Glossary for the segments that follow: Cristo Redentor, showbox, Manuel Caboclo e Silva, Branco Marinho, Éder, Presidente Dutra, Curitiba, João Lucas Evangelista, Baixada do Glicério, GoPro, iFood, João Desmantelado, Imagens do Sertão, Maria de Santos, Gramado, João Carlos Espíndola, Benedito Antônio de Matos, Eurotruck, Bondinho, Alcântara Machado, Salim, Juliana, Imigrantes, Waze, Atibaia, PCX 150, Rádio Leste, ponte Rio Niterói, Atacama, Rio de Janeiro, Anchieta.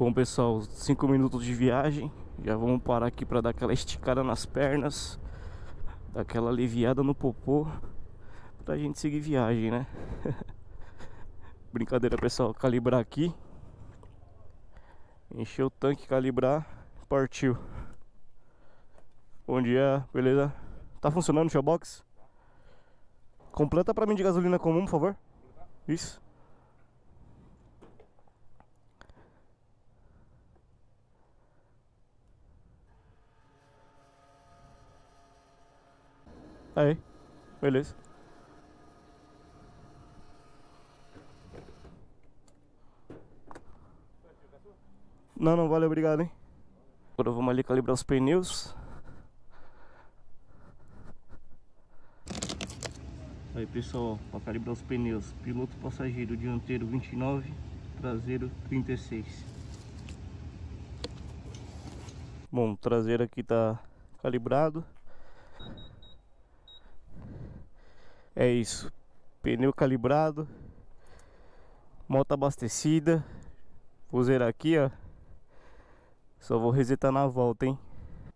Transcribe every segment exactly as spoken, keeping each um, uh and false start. Bom pessoal, cinco minutos de viagem. Já vamos parar aqui para dar aquela esticada nas pernas, dar aquela aliviada no popô, pra gente seguir viagem, né? Brincadeira pessoal, calibrar aqui. Encher o tanque, calibrar, partiu. Bom dia, beleza? Tá funcionando o showbox? Completa pra mim de gasolina comum, por favor. Isso. Aí, beleza. Não, não, valeu, obrigado, hein. Agora vamos ali calibrar os pneus. Aí pessoal, para calibrar os pneus, piloto passageiro dianteiro vinte e nove, traseiro trinta e seis. Bom, o traseiro aqui tá calibrado. É isso, pneu calibrado, moto abastecida. Vou zerar aqui, ó. Só vou resetar na volta, hein.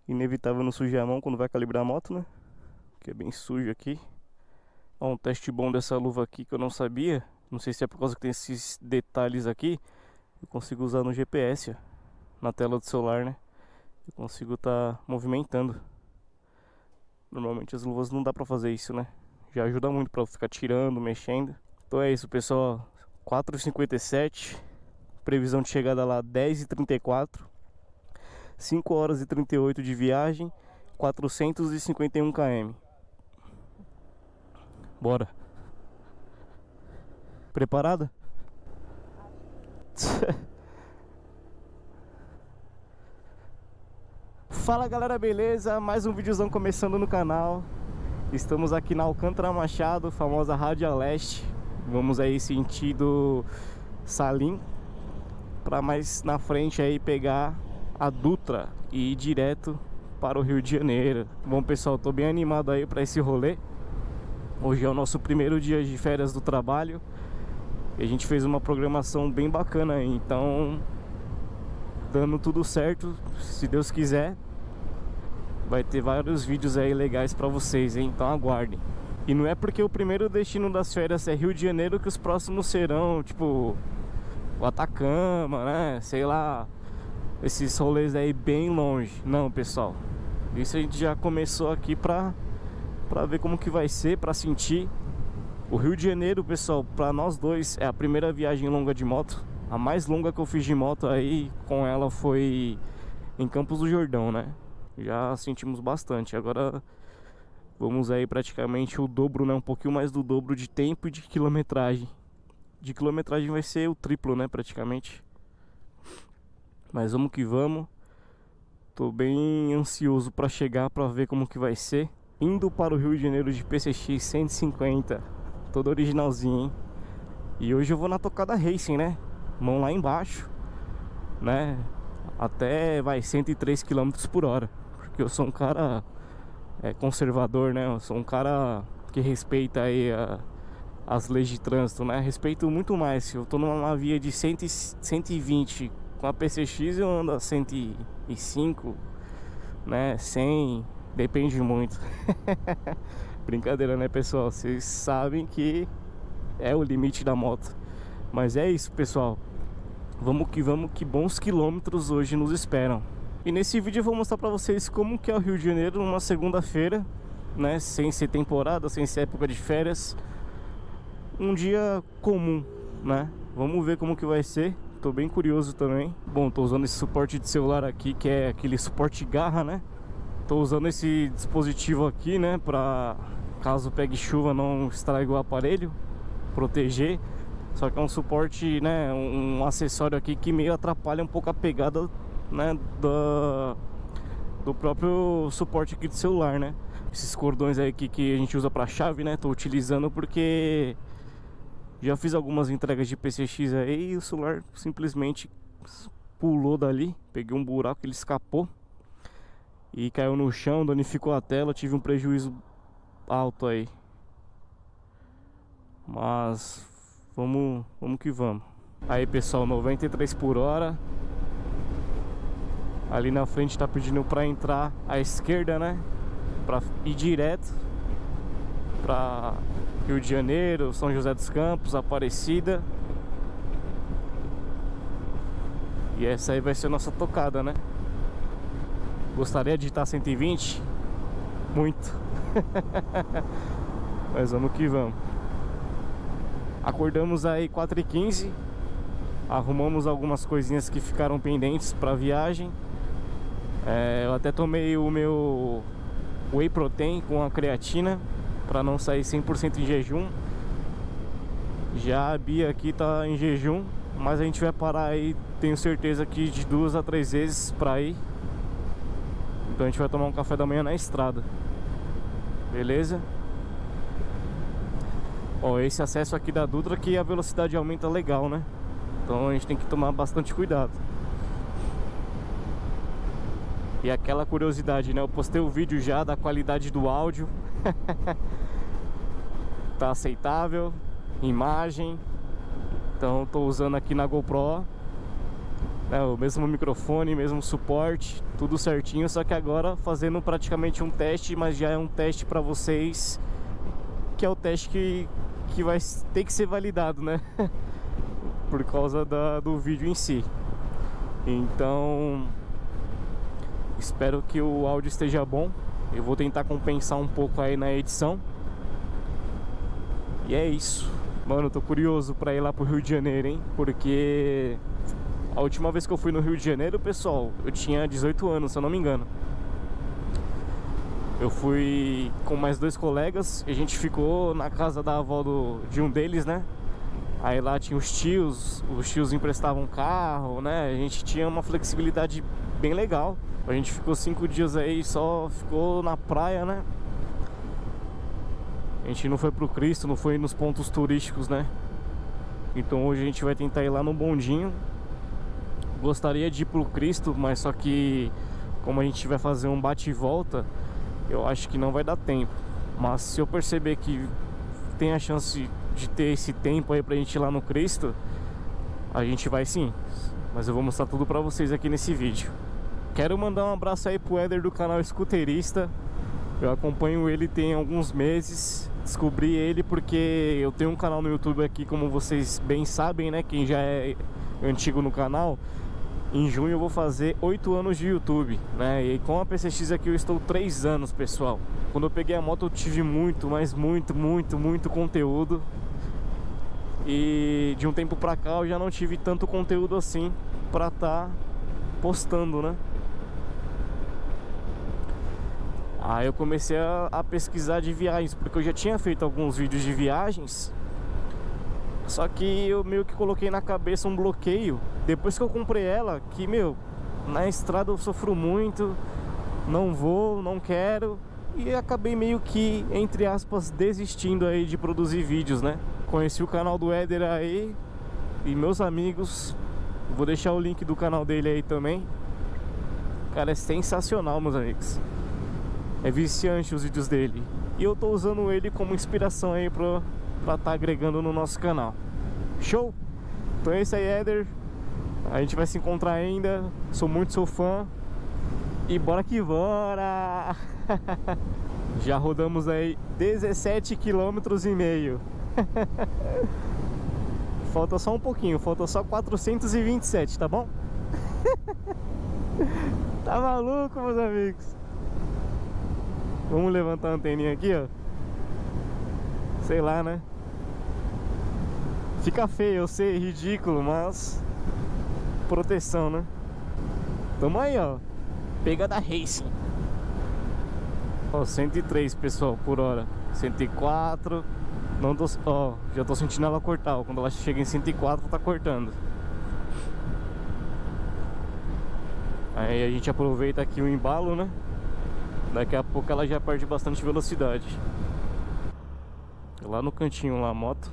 Inevitável não sujar a mão quando vai calibrar a moto, né? Porque é bem sujo aqui. Ó, um teste bom dessa luva aqui que eu não sabia. Não sei se é por causa que tem esses detalhes aqui. Eu consigo usar no G P S, ó. Na tela do celular, né? Eu consigo estar movimentando. Normalmente as luvas não dá pra fazer isso, né? Já ajuda muito pra ficar tirando, mexendo. Então é isso, pessoal. quatro e cinquenta e sete. Previsão de chegada lá dez e trinta e quatro. cinco horas e trinta e oito de viagem. quatrocentos e cinquenta e um quilômetros. Bora. Preparada? Fala galera, beleza? Mais um videozão começando no canal. Estamos aqui na Alcântara Machado, famosa Rádio Leste. Vamos aí sentido Salim, para mais na frente aí pegar a Dutra e ir direto para o Rio de Janeiro. Bom pessoal, tô bem animado aí para esse rolê. Hoje é o nosso primeiro dia de férias do trabalho e a gente fez uma programação bem bacana aí. Então, dando tudo certo, se Deus quiser, vai ter vários vídeos aí legais pra vocês, hein? Então aguardem. E não é porque o primeiro destino das férias é Rio de Janeiro que os próximos serão, tipo, o Atacama, né? Sei lá, esses rolês aí bem longe. Não, pessoal, isso a gente já começou aqui pra, pra ver como que vai ser, pra sentir. O Rio de Janeiro, pessoal, pra nós dois é a primeira viagem longa de moto. A mais longa que eu fiz de moto aí com ela foi em Campos do Jordão, né? Já sentimos bastante. Agora vamos aí praticamente o dobro, né? Um pouquinho mais do dobro de tempo e de quilometragem. De quilometragem vai ser o triplo, né? Praticamente. Mas vamos que vamos. Tô bem ansioso pra chegar, pra ver como que vai ser. Indo para o Rio de Janeiro de P C X cento e cinquenta. Todo originalzinho, hein? E hoje eu vou na tocada Racing, né? Mão lá embaixo, né? Até vai cento e três quilômetros por hora. Porque eu sou um cara é, conservador, né? Eu sou um cara que respeita aí a, as leis de trânsito, né? Respeito muito mais. Se eu tô numa via de cem, cento e vinte com a P C X, eu ando a cento e cinco, né? cem, depende muito. Brincadeira, né, pessoal? Vocês sabem que é o limite da moto. Mas é isso, pessoal. Vamos que vamos, que bons quilômetros hoje nos esperam. E nesse vídeo eu vou mostrar pra vocês como que é o Rio de Janeiro numa segunda-feira, né? Sem ser temporada, sem ser época de férias. Um dia comum, né? Vamos ver como que vai ser. Tô bem curioso também. Bom, tô usando esse suporte de celular aqui, que é aquele suporte garra, né? Tô usando esse dispositivo aqui, né? Pra caso pegue chuva não estrague o aparelho, proteger. Só que é um suporte, né, um acessório aqui que meio atrapalha um pouco a pegada, né, da, do próprio suporte aqui do celular, né. Esses cordões aí que, que a gente usa pra chave, né, tô utilizando porque já fiz algumas entregas de P C X aí e o celular simplesmente pulou dali. Peguei um buraco, ele escapou e caiu no chão, danificou a tela, tive um prejuízo alto aí. Mas... Vamos, vamos que vamos. Aí pessoal, noventa e três por hora. Ali na frente tá pedindo pra entrar à esquerda, né? Pra ir direto pra Rio de Janeiro, São José dos Campos, Aparecida. E essa aí vai ser a nossa tocada, né? Gostaria de estar cento e vinte? Muito. Mas vamos que vamos. Acordamos aí quatro e quinze. Arrumamos algumas coisinhas que ficaram pendentes pra viagem. É, eu até tomei o meu Whey Protein com a creatina pra não sair cem por cento em jejum. Já a Bia aqui tá em jejum, mas a gente vai parar aí, tenho certeza que de duas a três vezes pra ir. Então a gente vai tomar um café da manhã na estrada. Beleza? Ó, esse acesso aqui da Dutra que a velocidade aumenta legal, né? Então a gente tem que tomar bastante cuidado. E aquela curiosidade, né? Eu postei o vídeo já da qualidade do áudio. Tá aceitável. Imagem. Então tô usando aqui na GoPro, né? O mesmo microfone, mesmo suporte, tudo certinho. Só que agora fazendo praticamente um teste, mas já é um teste pra vocês, que é o teste que, que vai ter que ser validado, né? Por causa da, do vídeo em si. Então espero que o áudio esteja bom. Eu vou tentar compensar um pouco aí na edição. E é isso. Mano, eu tô curioso pra ir lá pro Rio de Janeiro, hein? Porque a última vez que eu fui no Rio de Janeiro, pessoal, eu tinha dezoito anos, se eu não me engano. Eu fui com mais dois colegas e a gente ficou na casa da avó do, de um deles, né? Aí lá tinha os tios, os tios emprestavam carro, né? A gente tinha uma flexibilidade bem legal. A gente ficou cinco dias aí, só ficou na praia, né? A gente não foi pro Cristo, não foi nos pontos turísticos, né? Então hoje a gente vai tentar ir lá no Bondinho. Gostaria de ir pro Cristo, mas só que como a gente vai fazer um bate e volta, eu acho que não vai dar tempo. Mas se eu perceber que tem a chance de ter esse tempo aí pra gente ir lá no Cristo, a gente vai sim. Mas eu vou mostrar tudo pra vocês aqui nesse vídeo. Quero mandar um abraço aí pro Éder do canal Scooterista. Eu acompanho ele tem alguns meses. Descobri ele porque eu tenho um canal no YouTube aqui, como vocês bem sabem, né? Quem já é antigo no canal. Em junho eu vou fazer oito anos de YouTube, né? E com a P C X aqui eu estou três anos, pessoal. Quando eu peguei a moto eu tive muito, mas muito, muito, muito conteúdo. E de um tempo pra cá eu já não tive tanto conteúdo assim pra tá postando, né? Aí eu comecei a, a pesquisar de viagens, porque eu já tinha feito alguns vídeos de viagens. Só que eu meio que coloquei na cabeça um bloqueio. Depois que eu comprei ela, que, meu, na estrada eu sofro muito, não vou, não quero. E acabei meio que, entre aspas, desistindo aí de produzir vídeos, né? Conheci o canal do Éder aí e meus amigos. Vou deixar o link do canal dele aí também. Cara, é sensacional, meus amigos. É viciante os vídeos dele. E eu tô usando ele como inspiração aí pro... pra estar agregando no nosso canal. Show? Então é isso aí, Éder. A gente vai se encontrar ainda. Sou muito seu fã. E bora que bora! Já rodamos aí dezessete quilômetros e meio. Falta só um pouquinho. Falta só quatrocentos e vinte e sete, tá bom? Tá maluco, meus amigos? Vamos levantar a anteninha aqui, ó. Sei lá, né? Fica feio, eu sei, ridículo, mas proteção, né? Tamo aí, ó. Pegada Racing. Ó, cento e três, pessoal, por hora. cento e quatro. Não tô, ó, já tô sentindo ela cortar, ó. Quando ela chega em cento e quatro, tá cortando. Aí a gente aproveita aqui o embalo, né? Daqui a pouco ela já perde bastante velocidade. Lá no cantinho, lá a moto.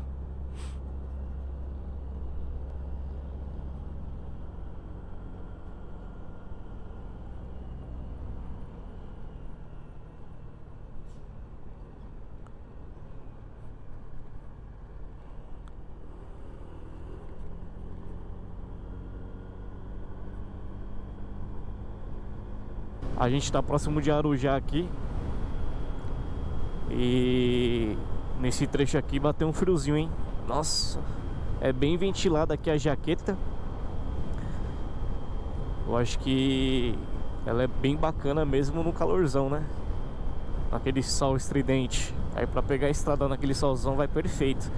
A gente está próximo de Arujá aqui. E nesse trecho aqui bateu um friozinho, hein? Nossa, é bem ventilada aqui a jaqueta. Eu acho que ela é bem bacana mesmo no calorzão, né? Naquele sol estridente. Aí pra pegar a estrada naquele solzão vai perfeito.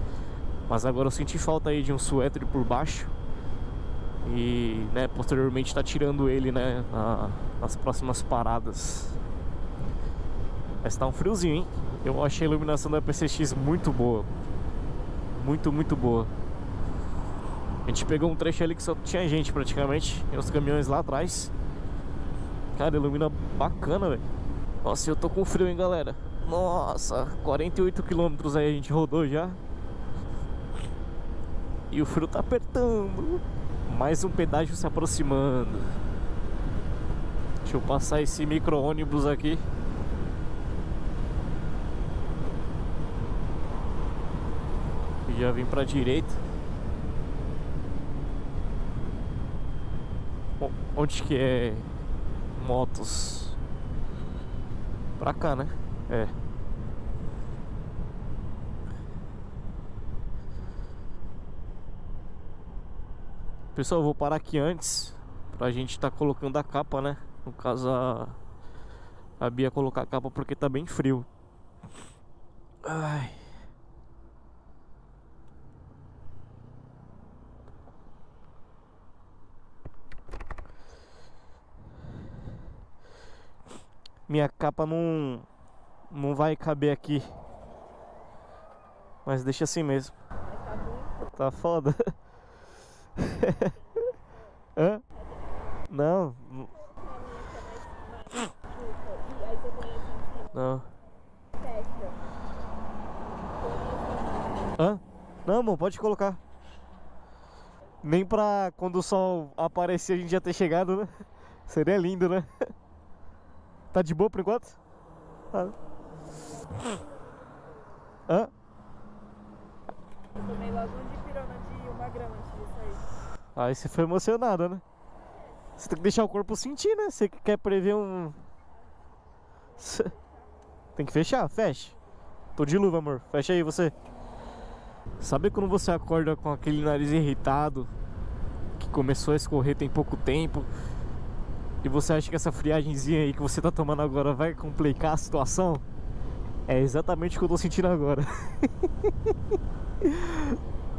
Mas agora eu senti falta aí de um suéter por baixo. E, né, posteriormente tá tirando ele, né, na, nas próximas paradas. Mas tá um friozinho, hein? Eu achei a iluminação da P C X muito boa. Muito, muito boa. A gente pegou um trecho ali que só tinha gente praticamente. E os caminhões lá atrás. Cara, ilumina bacana, velho. Nossa, eu tô com frio, hein, galera. Nossa, quarenta e oito quilômetros aí a gente rodou já. E o frio tá apertando. Mais um pedágio se aproximando. Deixa eu passar esse micro-ônibus aqui. E já vim pra direita. Onde que é motos? Pra cá, né? É. Pessoal, eu vou parar aqui antes pra gente tá colocando a capa, né? No caso, a, a Bia colocar a capa porque tá bem frio. Ai. Minha capa não, não vai caber aqui. Mas deixa assim mesmo. Tá foda. Hã? Não. Não. Hã? Não, amor, pode colocar. Nem pra quando o sol aparecer a gente já ter chegado, né? Seria lindo, né? Tá de boa por enquanto? Ah. Hã? Eu tomei logo um de pirona de uma grama antes de sair. Aí você foi emocionada, né? Você tem que deixar o corpo sentir, né? Você quer prever um... Tem que fechar? Fecha. Tô de luva, amor. Fecha aí, você. Sabe quando você acorda com aquele nariz irritado? Que começou a escorrer tem pouco tempo... E você acha que essa friagemzinha aí que você tá tomando agora vai complicar a situação? É exatamente o que eu tô sentindo agora.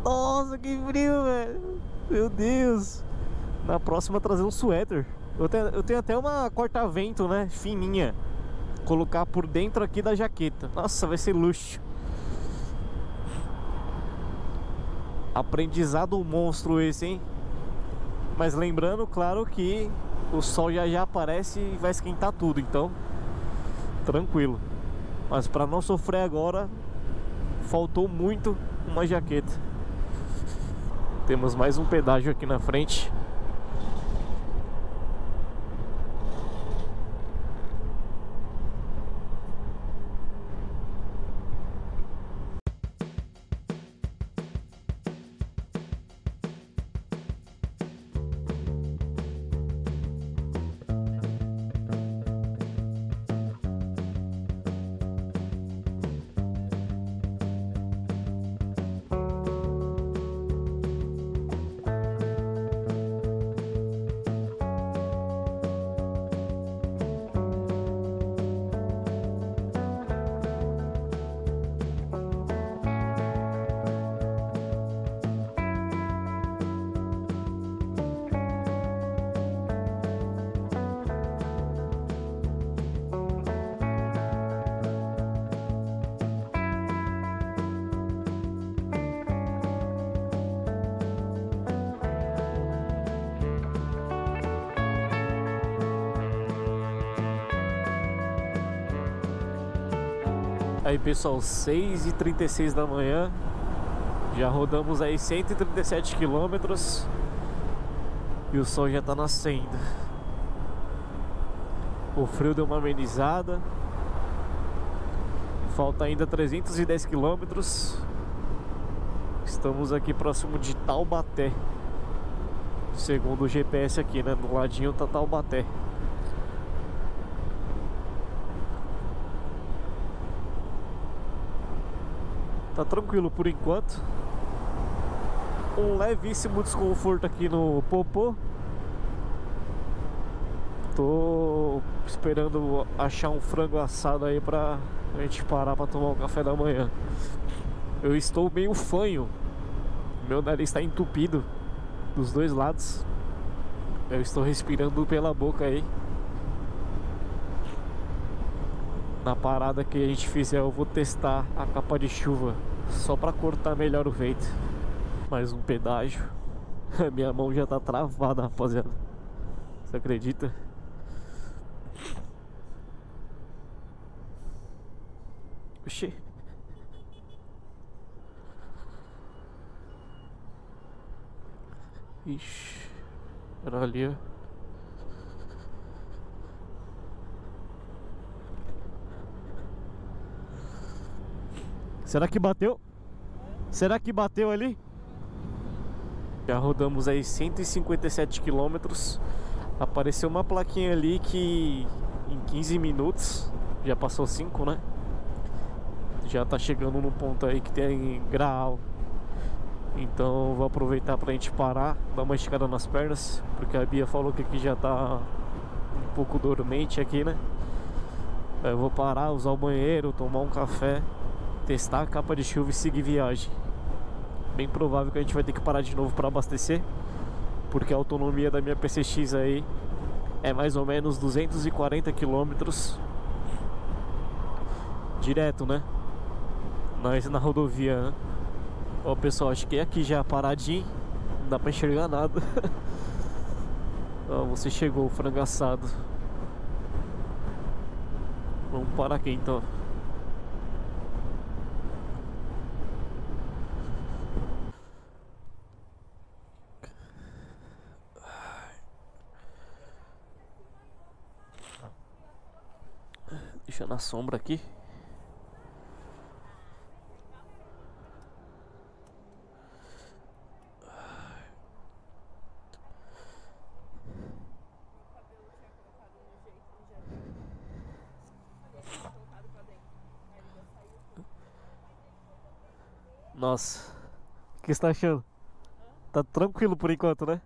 Nossa, que frio, velho. Meu Deus. Na próxima trazer um suéter. Eu tenho, eu tenho até uma corta-vento, né? Fininha. Colocar por dentro aqui da jaqueta. Nossa, vai ser luxo. Aprendizado monstro esse, hein? Mas lembrando, claro que... O sol já já aparece e vai esquentar tudo, então tranquilo. Mas para não sofrer agora, faltou muito uma jaqueta. Temos mais um pedágio aqui na frente. Aí pessoal, seis e trinta e seis da manhã. Já rodamos aí cento e trinta e sete quilômetros. E o sol já tá nascendo. O frio deu uma amenizada. Falta ainda trezentos e dez quilômetros. Estamos aqui próximo de Taubaté. Segundo o G P S aqui, né? Do ladinho tá Taubaté. Tá tranquilo por enquanto. Um levíssimo desconforto aqui no popô. Tô esperando achar um frango assado aí pra a gente parar pra tomar o café da manhã. Eu estou meio fanho. Meu nariz tá entupido dos dois lados. Eu estou respirando pela boca aí. Na parada que a gente fizer, eu vou testar a capa de chuva, só pra cortar melhor o vento. Mais um pedágio. Minha mão já tá travada, rapaziada. Você acredita? Oxê. Ixi. Era ali, ó. Será que bateu? Será que bateu ali? Já rodamos aí cento e cinquenta e sete quilômetros. Apareceu uma plaquinha ali que em quinze minutos, já passou cinco, né? Já tá chegando num ponto aí que tem graal. Então vou aproveitar pra gente parar, dar uma esticada nas pernas, porque a Bia falou que aqui já tá um pouco dormente aqui, né? Eu vou parar, usar o banheiro, tomar um café, testar a capa de chuva e seguir viagem. Bem provável que a gente vai ter que parar de novo para abastecer, porque a autonomia da minha P C X aí é mais ou menos duzentos e quarenta quilômetros direto, né? Nós na rodovia, né? Ó pessoal, acho que é aqui já paradinho, não dá para enxergar nada. Ó, você chegou, frango assado. Vamos parar aqui então. Deixa na sombra aqui. Nossa, o que você tá achando? Tá tranquilo por enquanto, né?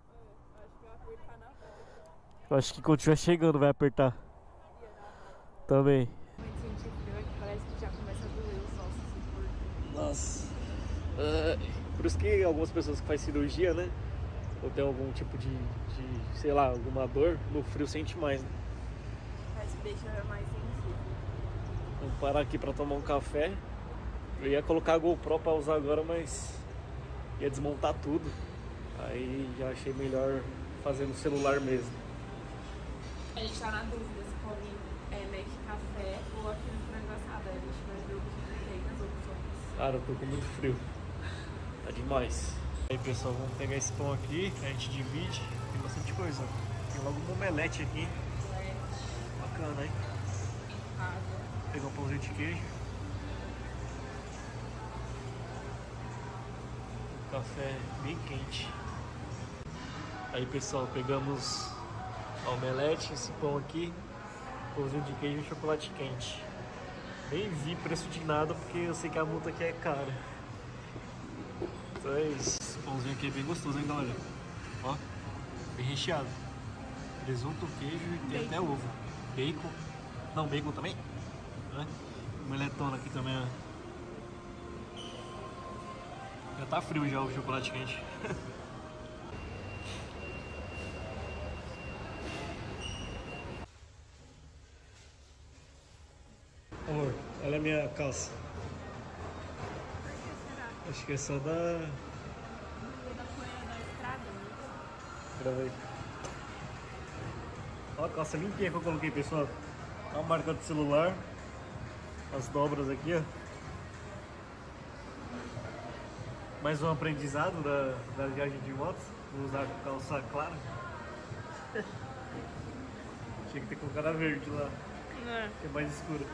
Eu acho que quando estiver chegando vai apertar. Também. Parece que já começa a doer os ossos. Nossa. Uh, por isso que algumas pessoas que fazem cirurgia, né? Ou tem algum tipo de, de sei lá, alguma dor, no frio sente mais, né? Mas deixa mais sensível. Vamos parar aqui pra tomar um café. Eu ia colocar a GoPro pra usar agora, mas ia desmontar tudo. Aí já achei melhor fazer no celular mesmo. A gente tá na dúvida se come É meio que café ou aqui no frango assado. A gente vai ver o que tem nas opções. Cara, eu tô com muito frio. Tá demais. E aí pessoal, vamos pegar esse pão aqui, a gente divide. Tem bastante coisa. Tem logo um omelete aqui. Omelete. Bacana, hein? Vou pegar um pãozinho de queijo. Café bem quente. Aí pessoal, pegamos a omelete, esse pão aqui, pãozinho de queijo e chocolate quente. Nem vi preço de nada, porque eu sei que a multa aqui é cara. Então é isso. Esse pãozinho aqui é bem gostoso, hein, galera? Ó, bem recheado. Presunto, queijo e tem até ovo. Bacon. Não, bacon também. Né? Omeletona aqui também, ó. Já tá frio já o chocolate quente. Amor, olha a minha calça. Acho que é só da... da poeira da estrada. Gravei. Olha a calça limpinha que eu coloquei, pessoal. Olha a marca do celular. As dobras aqui, ó. Mais um aprendizado da, da viagem de moto. Vou usar calça clara. Tinha que ter colocado a verde lá. Não. Que é mais escura.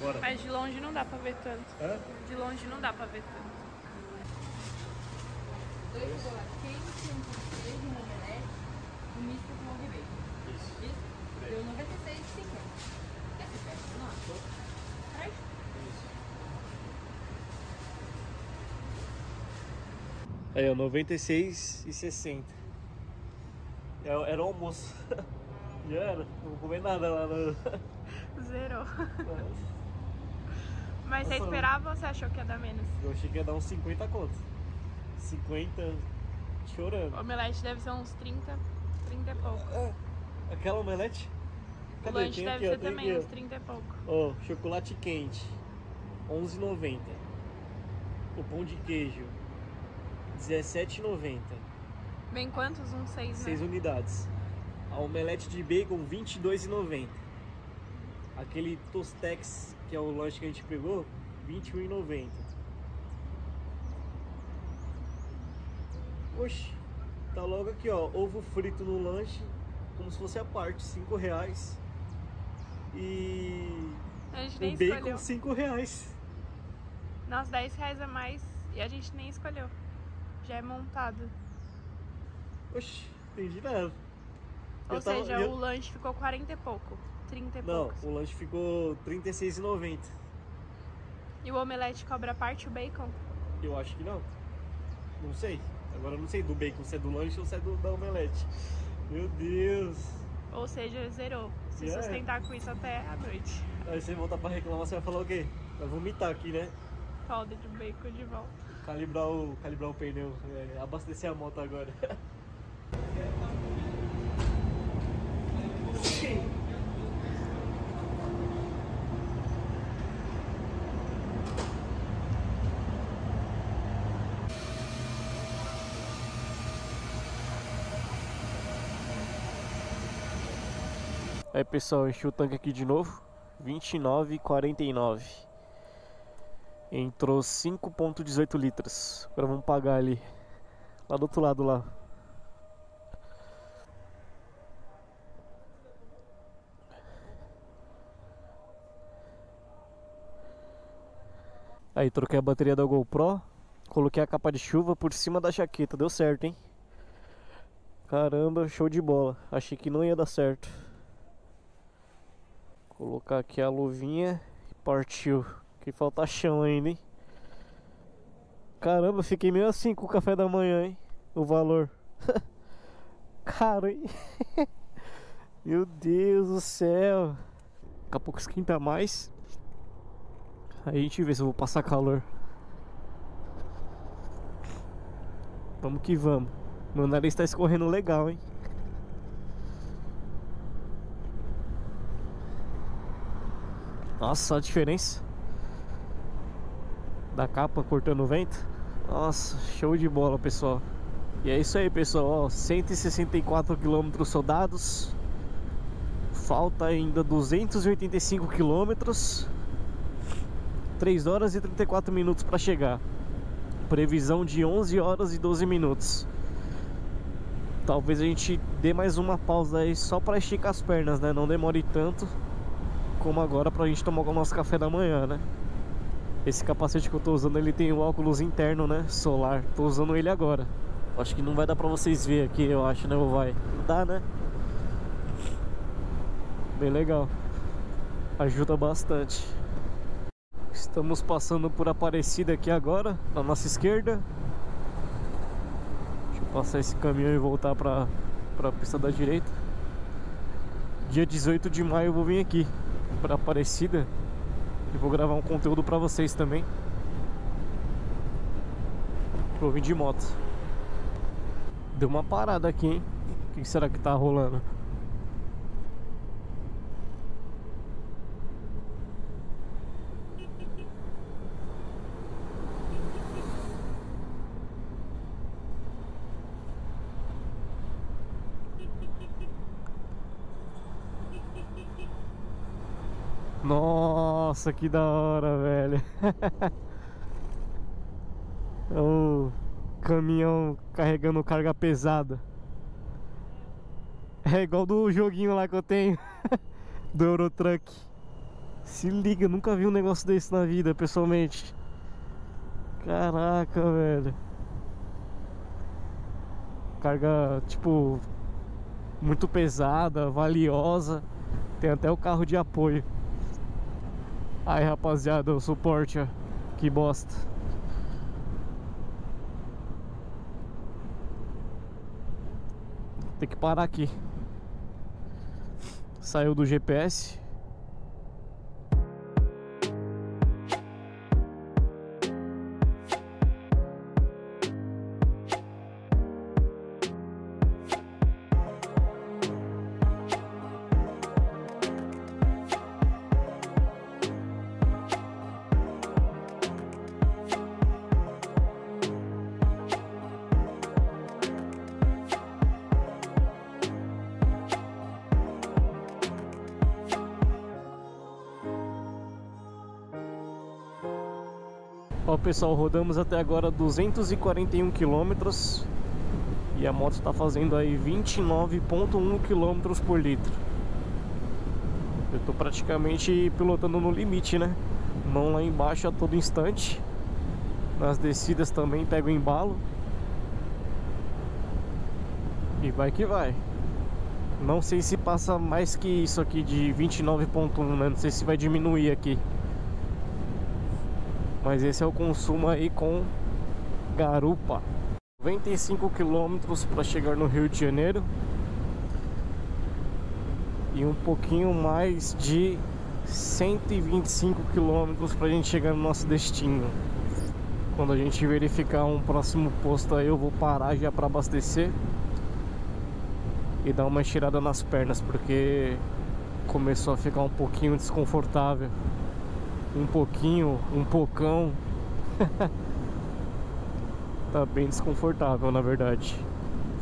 Bora. Mas de longe não dá pra ver tanto. Hã? De longe não dá pra ver tanto. Dois chocolates quentes, um queijo, um omelete, um misto com ovo e bacon. Isso. Isso? Deu noventa e seis reais e cinquenta. Quer que peça? Não. Certo? Isso. Aí, ó, noventa e seis e sessenta. Era o almoço. Já era, não vou comer nada lá no... Zerou. Mas... Mas você esperava ou você achou que ia dar menos? Eu achei que ia dar uns cinquenta contos. cinquenta chorando. O omelete deve ser uns trinta, trinta e pouco. É. Aquela omelete? O lanche deve ser também uns trinta e pouco. Ó, oh, chocolate quente, onze e noventa. O pão de queijo, dezessete e noventa. Vem quantos? Uns seis, né? seis unidades. A omelete de bacon, vinte e dois e noventa. Aquele Tostex, que é o lanche que a gente pegou, vinte e um e noventa. Oxi, tá logo aqui, ó, ovo frito no lanche, como se fosse a parte, cinco reais. E a gente nem o bacon, escolheu. cinco reais. Nossa, dez reais a mais e a gente nem escolheu. Já é montado. Oxi, entendi nada. Ou eu seja, tava... o eu... lanche ficou quarenta e pouco. trinta e não, poucos. O lanche ficou trinta e seis e noventa. E o omelete cobra a parte o bacon? Eu acho que não. Não sei. Agora eu não sei do bacon, se é do lanche ou se é do, da omelete. Meu Deus. Ou seja, zerou. Se yeah. sustentar com isso até a noite. Aí você voltar pra reclamar, você vai falar o quê? Vai vomitar aqui, né? Falta de bacon de volta. Calibrar o, calibrar o pneu. É, abastecer a moto agora. Aí pessoal, enchi o tanque aqui de novo, vinte e nove e quarenta e nove. Entrou cinco vírgula dezoito litros. Agora vamos pagar ali, lá do outro lado lá. Aí troquei a bateria da GoPro, coloquei a capa de chuva por cima da jaqueta, deu certo, hein? Caramba, show de bola, achei que não ia dar certo. Colocar aqui a luvinha e partiu. Que falta chão ainda, hein? Caramba, fiquei meio assim com o café da manhã, hein? O valor. Caro, hein? Meu Deus do céu. Daqui a pouco esquenta mais. Aí a gente vê se eu vou passar calor. Vamos que vamos. Meu nariz tá escorrendo legal, hein? Nossa, a diferença da capa cortando o vento. Nossa, show de bola, pessoal. E é isso aí, pessoal. Ó, cento e sessenta e quatro quilômetros rodados. Falta ainda duzentos e oitenta e cinco quilômetros. três horas e trinta e quatro minutos para chegar. Previsão de onze horas e doze minutos. Talvez a gente dê mais uma pausa aí só para esticar as pernas, né? Não demore tanto. Como agora pra gente tomar o nosso café da manhã, né? Esse capacete que eu tô usando, ele tem o óculos interno, né? Solar. Tô usando ele agora. Acho que não vai dar pra vocês verem aqui, eu acho, né? Ou vai? Dá, né? Bem legal. Ajuda bastante. Estamos passando por Aparecida aqui agora, na nossa esquerda. Deixa eu passar esse caminhão e voltar pra, pra pista da direita. Dia dezoito de maio eu vou vir aqui para Aparecida e vou gravar um conteúdo para vocês também. Vou vir de moto. Deu uma parada aqui, hein? O que será que tá rolando? Nossa, que da hora, velho. É o caminhão carregando carga pesada. É igual do joguinho lá que eu tenho, do Eurotruck. Se liga, eu nunca vi um negócio desse na vida, pessoalmente. Caraca, velho. Carga, tipo, muito pesada, valiosa. Tem até o carro de apoio. Aí, rapaziada, o suporte, ó. Que bosta. Tem que parar aqui. Saiu do G P S. Ó pessoal, rodamos até agora duzentos e quarenta e um quilômetros e a moto está fazendo aí vinte e nove vírgula um quilômetros por litro. Eu tô praticamente pilotando no limite, né? Mão lá embaixo a todo instante. Nas descidas também pego o embalo. E vai que vai. Não sei se passa mais que isso aqui de vinte e nove vírgula um, né? Não sei se vai diminuir aqui. Mas esse é o consumo aí com garupa. noventa e cinco quilômetros para chegar no Rio de Janeiro. E um pouquinho mais de cento e vinte e cinco quilômetros para a gente chegar no nosso destino. Quando a gente verificar um próximo posto aí, eu vou parar já para abastecer. E dar uma estirada nas pernas, porque começou a ficar um pouquinho desconfortável. Um pouquinho, um pocão. Tá bem desconfortável, na verdade.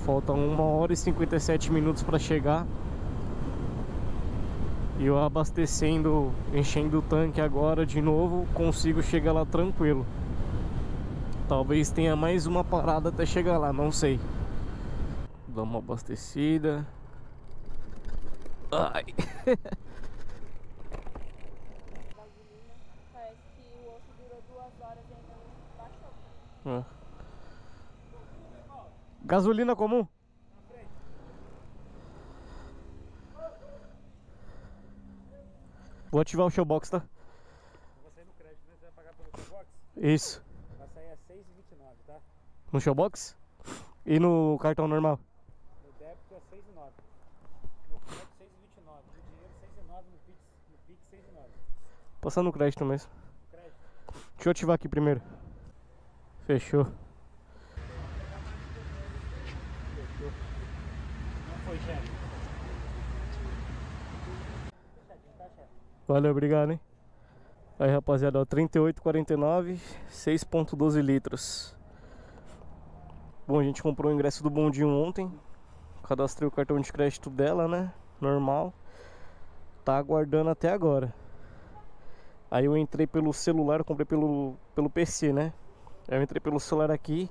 Falta uma hora e cinquenta e sete minutos para chegar. E eu abastecendo, enchendo o tanque agora de novo, consigo chegar lá tranquilo. Talvez tenha mais uma parada até chegar lá, não sei. Dá uma abastecida. Ai. É. Gasolina comum? Vou ativar o showbox, tá? Eu vou sair no crédito, né? Você vai pagar pelo showbox? Isso. Vai sair a seis e vinte e nove, tá? No showbox? E no cartão normal? No débito é seis e nove. No crédito seis e vinte e nove. No dinheiro seis e nove. No PIX, no PIX seis e nove. Passar no crédito mesmo. No crédito. Deixa eu ativar aqui primeiro. Fechou. Não foi, chefe. Valeu, obrigado, hein? Aí, rapaziada, ó, trinta e oito reais e quarenta e nove centavos, seis vírgula doze litros. Bom, a gente comprou o ingresso do Bondinho ontem. Cadastrei o cartão de crédito dela, né? Normal. Tá aguardando até agora. Aí eu entrei pelo celular, eu comprei pelo, pelo P C, né? Eu entrei pelo celular aqui,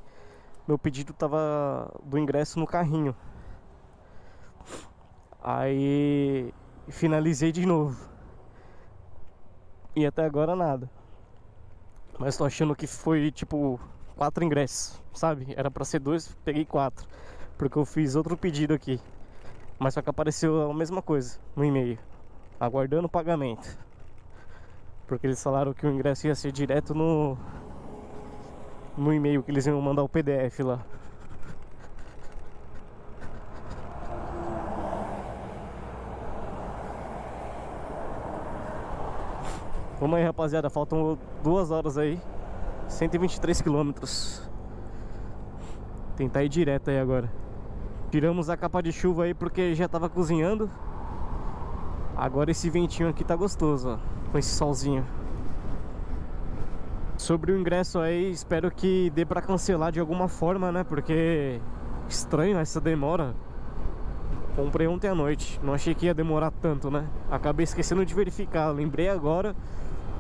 meu pedido tava do ingresso no carrinho. Aí finalizei de novo. E até agora nada. Mas tô achando que foi tipo quatro ingressos, sabe? Era pra ser dois, peguei quatro. Porque eu fiz outro pedido aqui. Mas só que apareceu a mesma coisa no e-mail. Aguardando o pagamento. Porque eles falaram que o ingresso ia ser direto no... no e-mail que eles iam mandar o P D F lá. Vamos aí, rapaziada, faltam duas horas aí, cento e vinte e três quilômetros. Tentar ir direto aí agora. Tiramos a capa de chuva aí porque já tava cozinhando. Agora esse ventinho aqui tá gostoso, ó, com esse solzinho. Sobre o ingresso aí, espero que dê pra cancelar de alguma forma, né? Porque estranho essa demora. Comprei ontem à noite, não achei que ia demorar tanto, né? Acabei esquecendo de verificar, lembrei agora,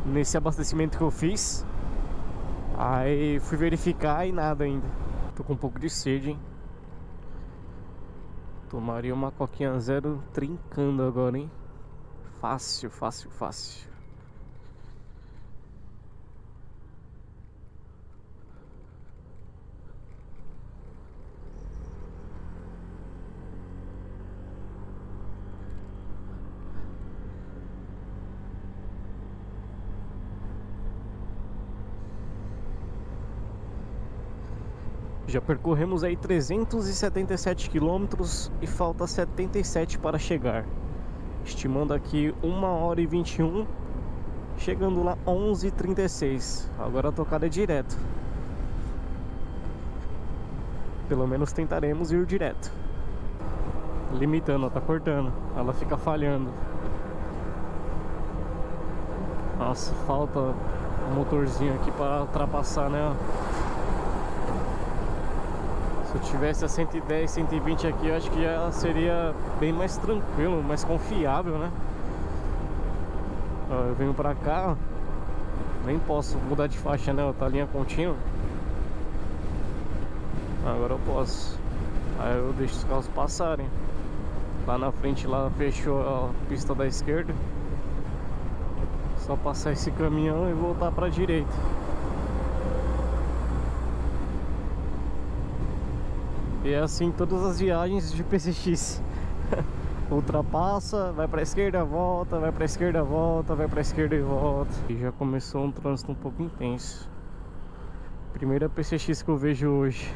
nesse abastecimento que eu fiz. Aí fui verificar e nada ainda. Tô com um pouco de sede, hein? Tomaria uma coquinha zero trincando agora, hein? Fácil, fácil, fácil. já percorremos aí trezentos e setenta e sete quilômetros e falta setenta e sete para chegar. Estimando aqui uma hora e vinte e um, chegando lá onze e trinta e seis. Agora a tocada é direto. Pelo menos tentaremos ir direto. Limitando, ela tá cortando, ela fica falhando. Nossa, falta um motorzinho aqui para ultrapassar, né? Se eu tivesse a cento e dez, cento e vinte aqui, eu acho que já seria bem mais tranquilo, mais confiável, né? Eu venho pra cá, nem posso mudar de faixa, né? Tá linha contínua. Agora eu posso. Aí eu deixo os carros passarem. Lá na frente, lá fechou a pista da esquerda. Só passar esse caminhão e voltar pra direita. E é assim todas as viagens de P C X. Ultrapassa, vai pra esquerda, volta, vai pra esquerda, volta, vai pra esquerda e volta. E já começou um trânsito um pouco intenso. Primeira P C X que eu vejo hoje.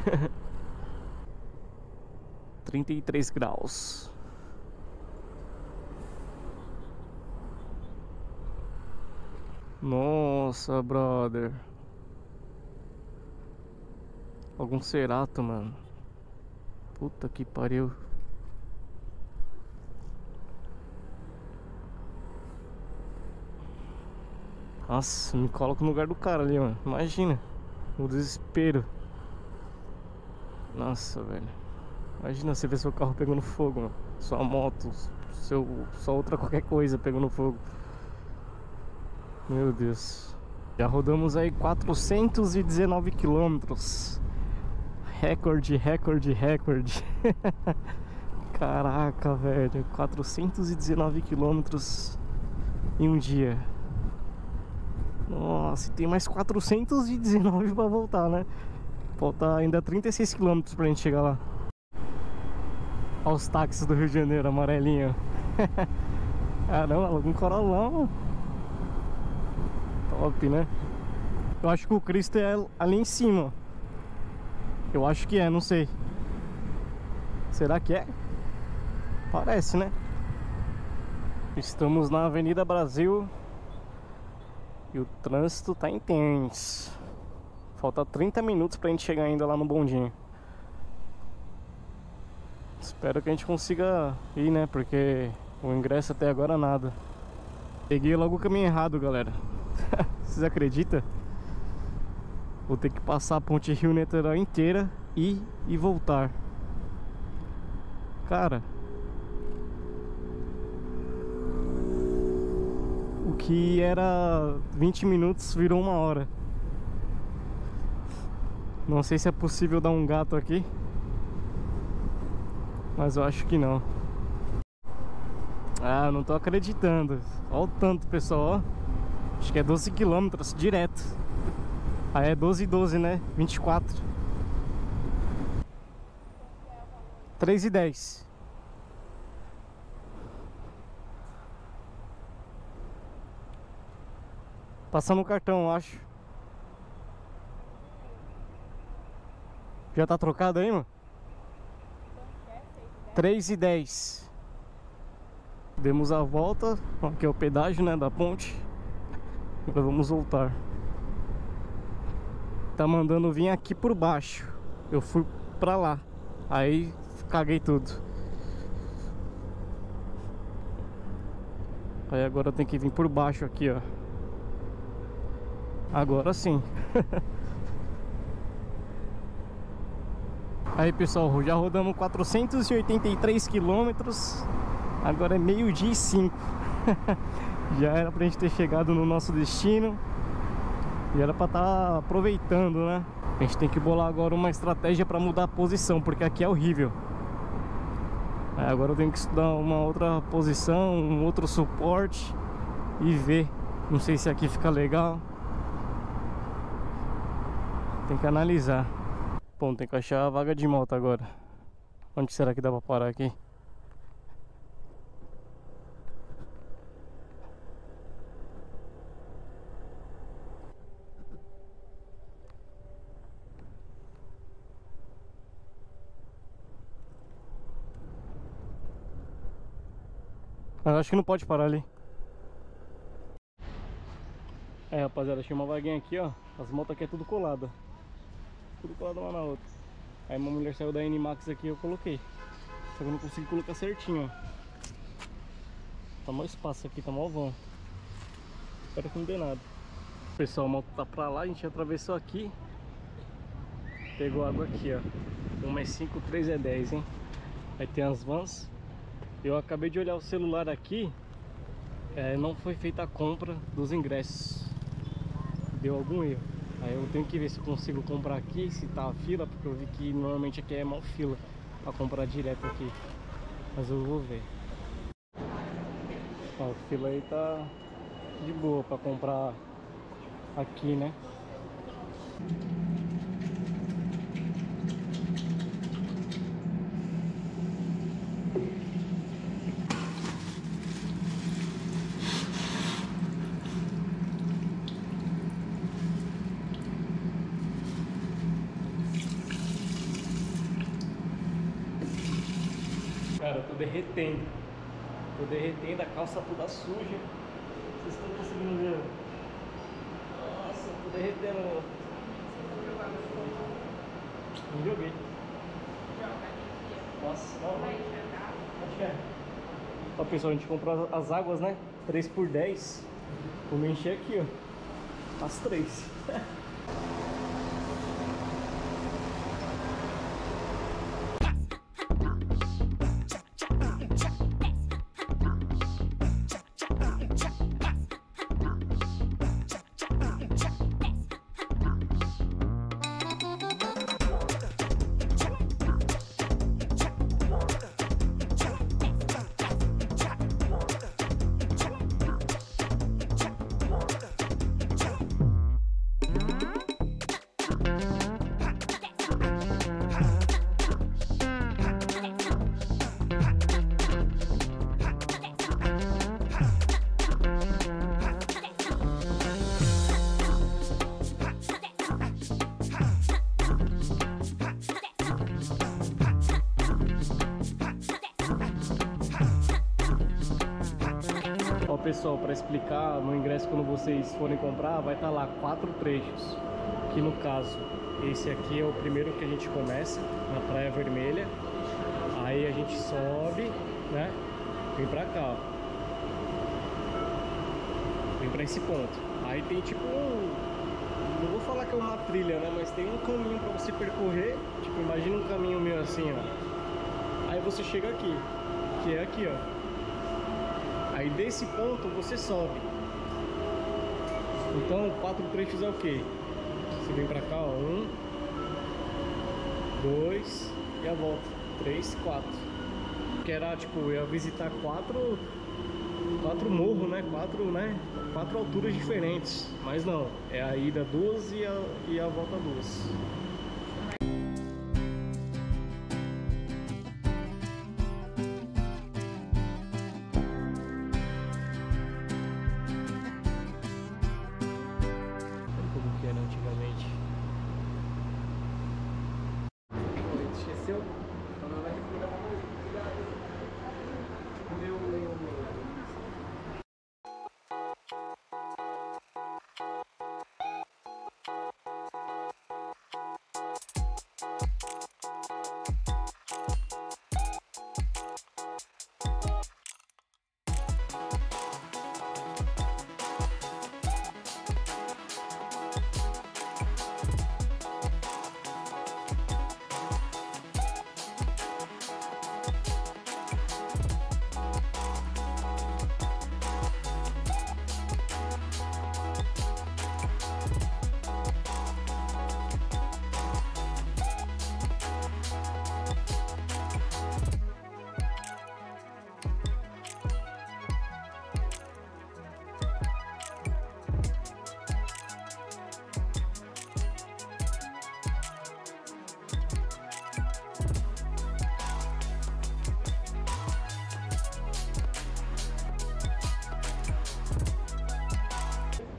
trinta e três graus. Nossa, brother. Algum cerato, mano. Puta que pariu. Nossa, me coloca no lugar do cara ali, mano. Imagina o desespero. Nossa, velho. Imagina você ver seu carro pegando fogo, mano. Sua moto, seu, sua outra qualquer coisa pegando fogo. Meu Deus. Já rodamos aí quatrocentos e dezenove quilômetros. Recorde, recorde, recorde. Caraca, velho. quatrocentos e dezenove quilômetros em um dia. Nossa, tem mais quatrocentos e dezenove pra voltar, né? Falta ainda trinta e seis quilômetros pra gente chegar lá. Olha os táxis do Rio de Janeiro, amarelinho. Caramba, algum corolão. Top, né? Eu acho que o Cristo é ali em cima. Eu acho que é, não sei. Será que é? Parece, né? Estamos na Avenida Brasil. E o trânsito tá intenso. Falta trinta minutos pra gente chegar ainda lá no Bondinho. Espero que a gente consiga ir, né? Porque o ingresso até agora nada. Peguei logo o caminho errado, galera. Vocês acreditam? Vou ter que passar a ponte Rio Niterói inteira e, e voltar. Cara, o que era vinte minutos virou uma hora. Não sei se é possível dar um gato aqui, mas eu acho que não. Ah, eu não tô acreditando. Olha o tanto, pessoal, ó. Acho que é doze quilômetros direto. Aí é doze e doze, né? vinte e quatro. três e dez. Passando o cartão, eu acho. Já tá trocado aí, mano? três e dez. Demos a volta. Aqui é o pedágio, né? Da ponte. Agora vamos voltar. Tá mandando vir aqui por baixo. Eu fui pra lá. Aí caguei tudo. Aí agora eu tenho que vir por baixo aqui, ó. Agora sim. Aí, pessoal, já rodamos quatrocentos e oitenta e três quilômetros. Agora é meio-dia e cinco. Já era pra gente ter chegado no nosso destino. E era pra estar aproveitando, né? A gente tem que bolar agora uma estratégia pra mudar a posição, porque aqui é horrível. Aí agora eu tenho que estudar uma outra posição, um outro suporte e ver. Não sei se aqui fica legal. Tem que analisar. Bom, tem que achar a vaga de moto agora. Onde será que dá pra parar aqui? Eu acho que não pode parar ali. É, rapaziada, achei uma vaguinha aqui, ó. As motos aqui é tudo colada. Tudo colada uma na outra. Aí uma mulher saiu da N Max aqui e eu coloquei. Só que eu não consegui colocar certinho, ó. Tá mó espaço aqui, tá mó vão. Espero que não dê nada. Pessoal, a moto tá pra lá, a gente atravessou aqui. Pegou água aqui, ó. Uma é cinco, três é dez, hein. Aí tem as vans. Eu acabei de olhar o celular aqui, é, não foi feita a compra dos ingressos. Deu algum erro. Aí eu tenho que ver se eu consigo comprar aqui, se tá a fila, porque eu vi que normalmente aqui é mal fila pra comprar direto aqui. Mas eu vou ver. Ó, a fila aí tá de boa pra comprar aqui, né? Cara, eu tô derretendo. Tô derretendo, a calça toda suja. Vocês estão conseguindo ver? Nossa, eu tô derretendo. Não joguei. Nossa, não. Acho que é. Ó, pessoal, a gente comprou as águas, né? três por dez. Vou me encher aqui, ó. As três. Pessoal, para explicar, no ingresso quando vocês forem comprar, vai estar lá quatro trechos. Que no caso, esse aqui é o primeiro que a gente começa, na Praia Vermelha. Aí a gente sobe, né? Vem pra cá, ó. Vem pra esse ponto. Aí tem tipo um... Não vou falar que é uma trilha, né? Mas tem um caminho pra você percorrer. Tipo, imagina um caminho meio assim, ó. Aí você chega aqui, que é aqui, ó. Aí desse ponto você sobe. Então quatro trechos é o quê? Você vem pra cá, ó. Um, dois e a volta. Três, quatro. Que era tipo, eu ia visitar quatro. Quatro morros, né? Quatro, né? Quatro alturas diferentes. Mas não, é a ida duas e a, e a volta duas.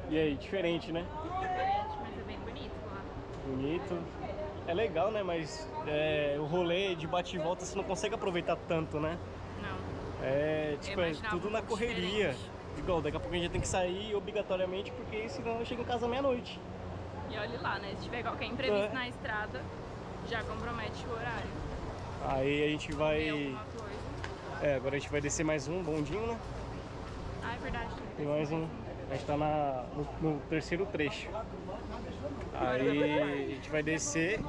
E aí, diferente, né? Diferente, mas é bem bonito lá. Bonito. É legal, né? Mas é, o rolê de bate e volta você não consegue aproveitar tanto, né? Não. É, tipo, é tudo na correria. Diferente. Igual, daqui a pouco a gente já tem que sair obrigatoriamente, porque senão eu chego em casa meia-noite. E olha lá, né? Se tiver qualquer imprevisto é. na estrada, já compromete o horário. Aí a gente vai... É, agora a gente vai descer mais um bondinho, né? Ah, é verdade. Tem mais um. A gente tá na, no, no terceiro trecho. Aí a gente vai descer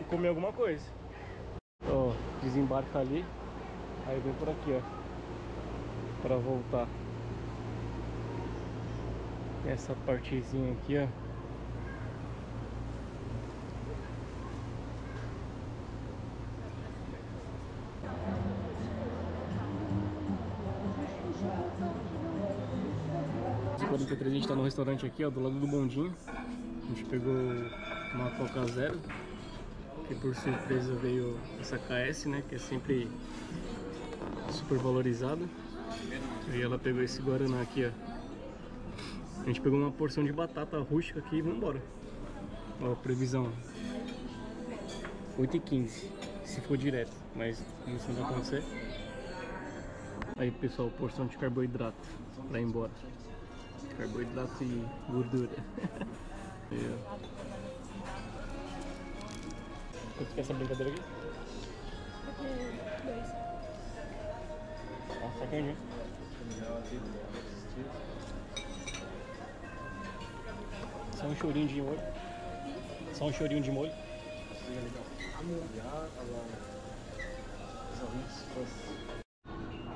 e comer alguma coisa. Ó, desembarca ali. Aí vem por aqui, ó. Pra voltar. Essa partezinha aqui, ó. quarenta e três, a gente tá no restaurante aqui, ó, do lado do bondinho. A gente pegou uma Coca Zero, que por surpresa veio essa K S, né, que é sempre super valorizada. E ela pegou esse Guaraná aqui, ó. A gente pegou uma porção de batata rústica aqui e vambora. Ó, previsão oito e quinze, se for direto, mas isso não vai acontecer. Aí pessoal, porção de carboidrato pra ir embora. Carboidrato e gordura. Aí, ó. Quanto que é essa brincadeira aqui? dois. Ó, sacanagem. Só um chorinho de molho. Só um chorinho de molho.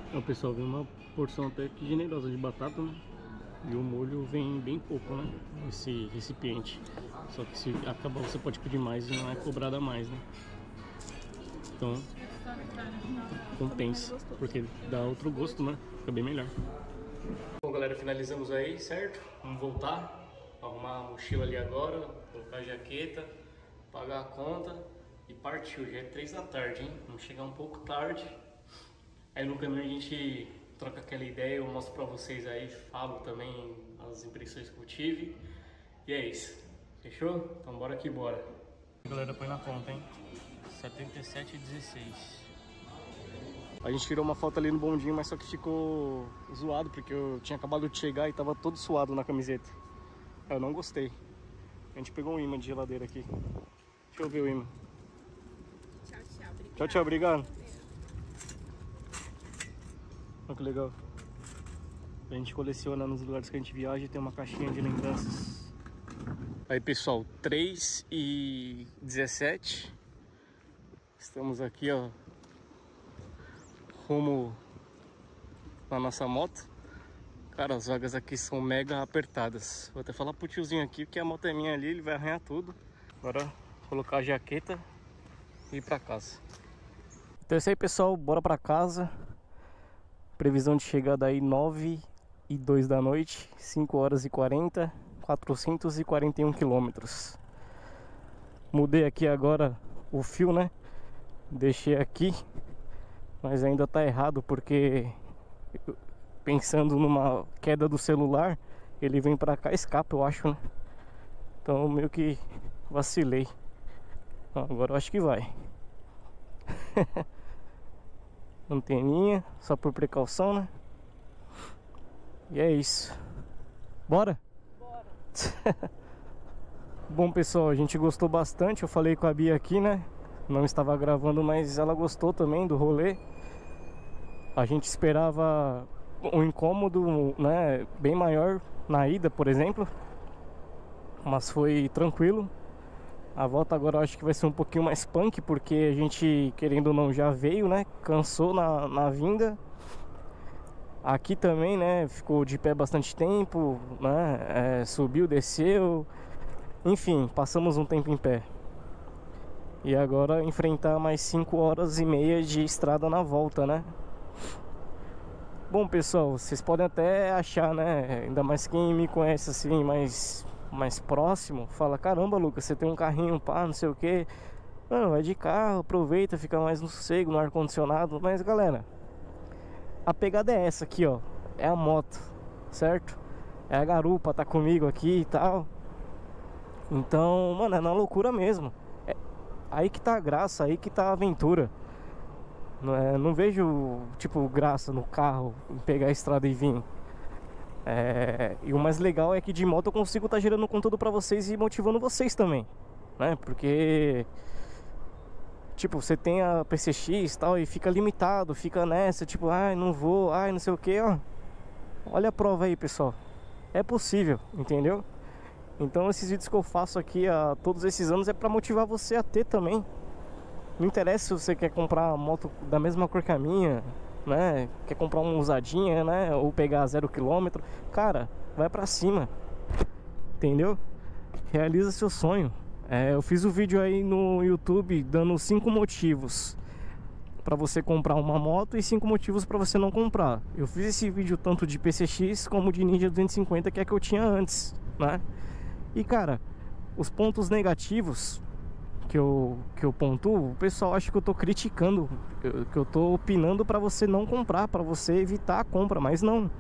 Então, pessoal, vem uma porção até que generosa de batata, né? E o molho vem bem pouco, né? Esse recipiente. Só que se acabar você pode pedir mais e não é cobrada mais, né? Então compensa, porque dá outro gosto, né? Fica bem melhor. Bom, galera, finalizamos aí, certo? Vamos voltar. Arrumar a mochila ali agora, colocar a jaqueta, pagar a conta e partiu. Já é três da tarde, hein? Vamos chegar um pouco tarde. Aí no caminho a gente troca aquela ideia, eu mostro pra vocês aí, falo também as impressões que eu tive. E é isso. Fechou? Então bora que bora. Galera, põe na conta, hein? setenta e sete e dezesseis. A gente tirou uma foto ali no bondinho, mas só que ficou zoado, porque eu tinha acabado de chegar e tava todo suado na camiseta. Eu não gostei. A gente pegou um imã de geladeira aqui. Deixa eu ver o imã. Tchau, tchau. Obrigado. Tchau, tchau. Obrigado. Olha que legal. A gente coleciona nos lugares que a gente viaja e tem uma caixinha de lembranças. Aí, pessoal. três e dezessete. Estamos aqui, ó. Rumo na nossa moto. Cara, as vagas aqui são mega apertadas. Vou até falar pro tiozinho aqui, porque a moto é minha ali, ele vai arranhar tudo. Agora, colocar a jaqueta e ir pra casa. Então é isso aí, pessoal. Bora pra casa. Previsão de chegada aí nove e dois da noite. cinco horas e quarenta. quatrocentos e quarenta e um quilômetros. Mudei aqui agora o fio, né? Deixei aqui. Mas ainda tá errado, porque... Eu... pensando numa queda do celular, ele vem pra cá, escapa, eu acho, né? Então meio que vacilei. Agora eu acho que vai. Anteninha, só por precaução, né? E é isso. Bora? Bora. Bom, pessoal, a gente gostou bastante. Eu falei com a Bia aqui, né? Não estava gravando, mas ela gostou também do rolê. A gente esperava... um incômodo, né, bem maior na ida, por exemplo, mas foi tranquilo. A volta agora eu acho que vai ser um pouquinho mais punk, porque a gente, querendo ou não, já veio, né, cansou na, na vinda. Aqui também, né, ficou de pé bastante tempo, né, é, subiu, desceu, enfim, passamos um tempo em pé. E agora enfrentar mais cinco horas e meia de estrada na volta, né. Bom, pessoal, vocês podem até achar, né, ainda mais quem me conhece assim mais, mais próximo, fala: caramba, Lucas, você tem um carrinho, pá, não sei o que. Mano, vai de carro, aproveita, fica mais no sossego, no ar-condicionado. Mas, galera, a pegada é essa aqui, ó. É a moto, certo? É a garupa, tá comigo aqui e tal. Então, mano, é na loucura mesmo. É aí que tá a graça, aí que tá a aventura. Não, é, não vejo, tipo, graça no carro em pegar a estrada e vir. É, e o mais legal é que de moto eu consigo estar tá gerando conteúdo pra vocês e motivando vocês também, né? Porque, tipo, você tem a P C X e tal e fica limitado, fica nessa, tipo, ai, não vou, ai, não sei o que, ó. Olha a prova aí, pessoal. É possível, entendeu? Então esses vídeos que eu faço aqui há todos esses anos é pra motivar você a ter também. Não interessa se você quer comprar uma moto da mesma cor que a minha, né? Quer comprar uma usadinha, né? Ou pegar zero quilômetro. Cara, vai pra cima, entendeu? Realiza seu sonho. É, eu fiz um vídeo aí no YouTube dando cinco motivos pra você comprar uma moto e cinco motivos pra você não comprar. Eu fiz esse vídeo tanto de P C X como de Ninja duzentos e cinquenta, que é que eu tinha antes, né? E cara, os pontos negativos que eu, que eu pontuo, o pessoal acha que eu tô criticando, que eu tô opinando pra você não comprar, pra você evitar a compra, mas não.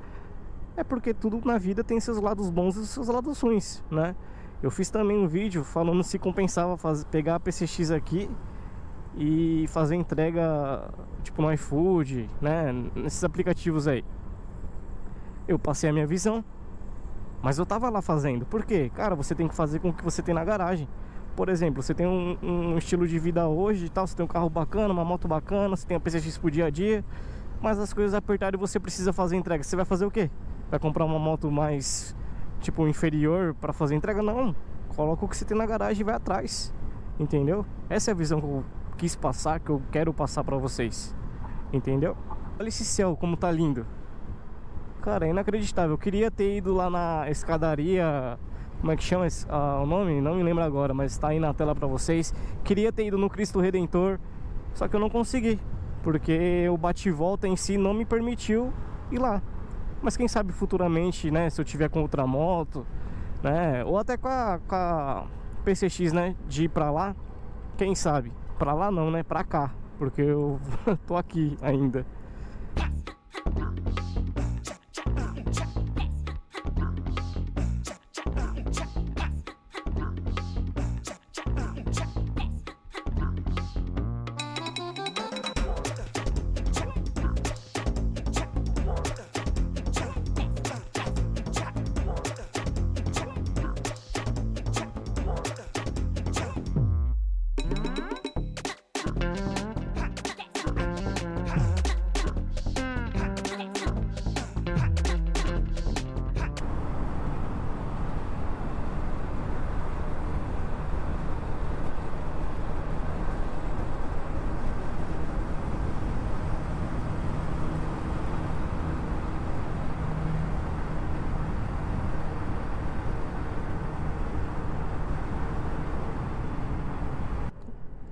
É porque tudo na vida tem seus lados bons e seus lados ruins, né? Eu fiz também um vídeo falando se compensava fazer, pegar a P C X aqui e fazer entrega tipo no iFood, né, nesses aplicativos aí. Eu passei a minha visão, mas eu tava lá fazendo. Por quê? Cara, você tem que fazer com o que você tem na garagem. Por exemplo, você tem um, um estilo de vida hoje e tal, você tem um carro bacana, uma moto bacana, você tem a P C X pro dia a dia, mas as coisas apertaram e você precisa fazer entrega. Você vai fazer o quê? Vai comprar uma moto mais, tipo, inferior pra fazer entrega? Não, coloca o que você tem na garagem e vai atrás, entendeu? Essa é a visão que eu quis passar, que eu quero passar pra vocês, entendeu? Olha esse céu como tá lindo, cara, é inacreditável. Eu queria ter ido lá na escadaria, como é que chama esse, ah, o nome? Não me lembro agora, mas tá aí na tela pra vocês. Queria ter ido no Cristo Redentor, só que eu não consegui, porque o bate-volta em si não me permitiu ir lá. Mas quem sabe futuramente, né, se eu tiver com outra moto, né, ou até com a, com a P C X, né, de ir pra lá, quem sabe. Pra lá não, né? Pra cá. Porque eu tô aqui ainda.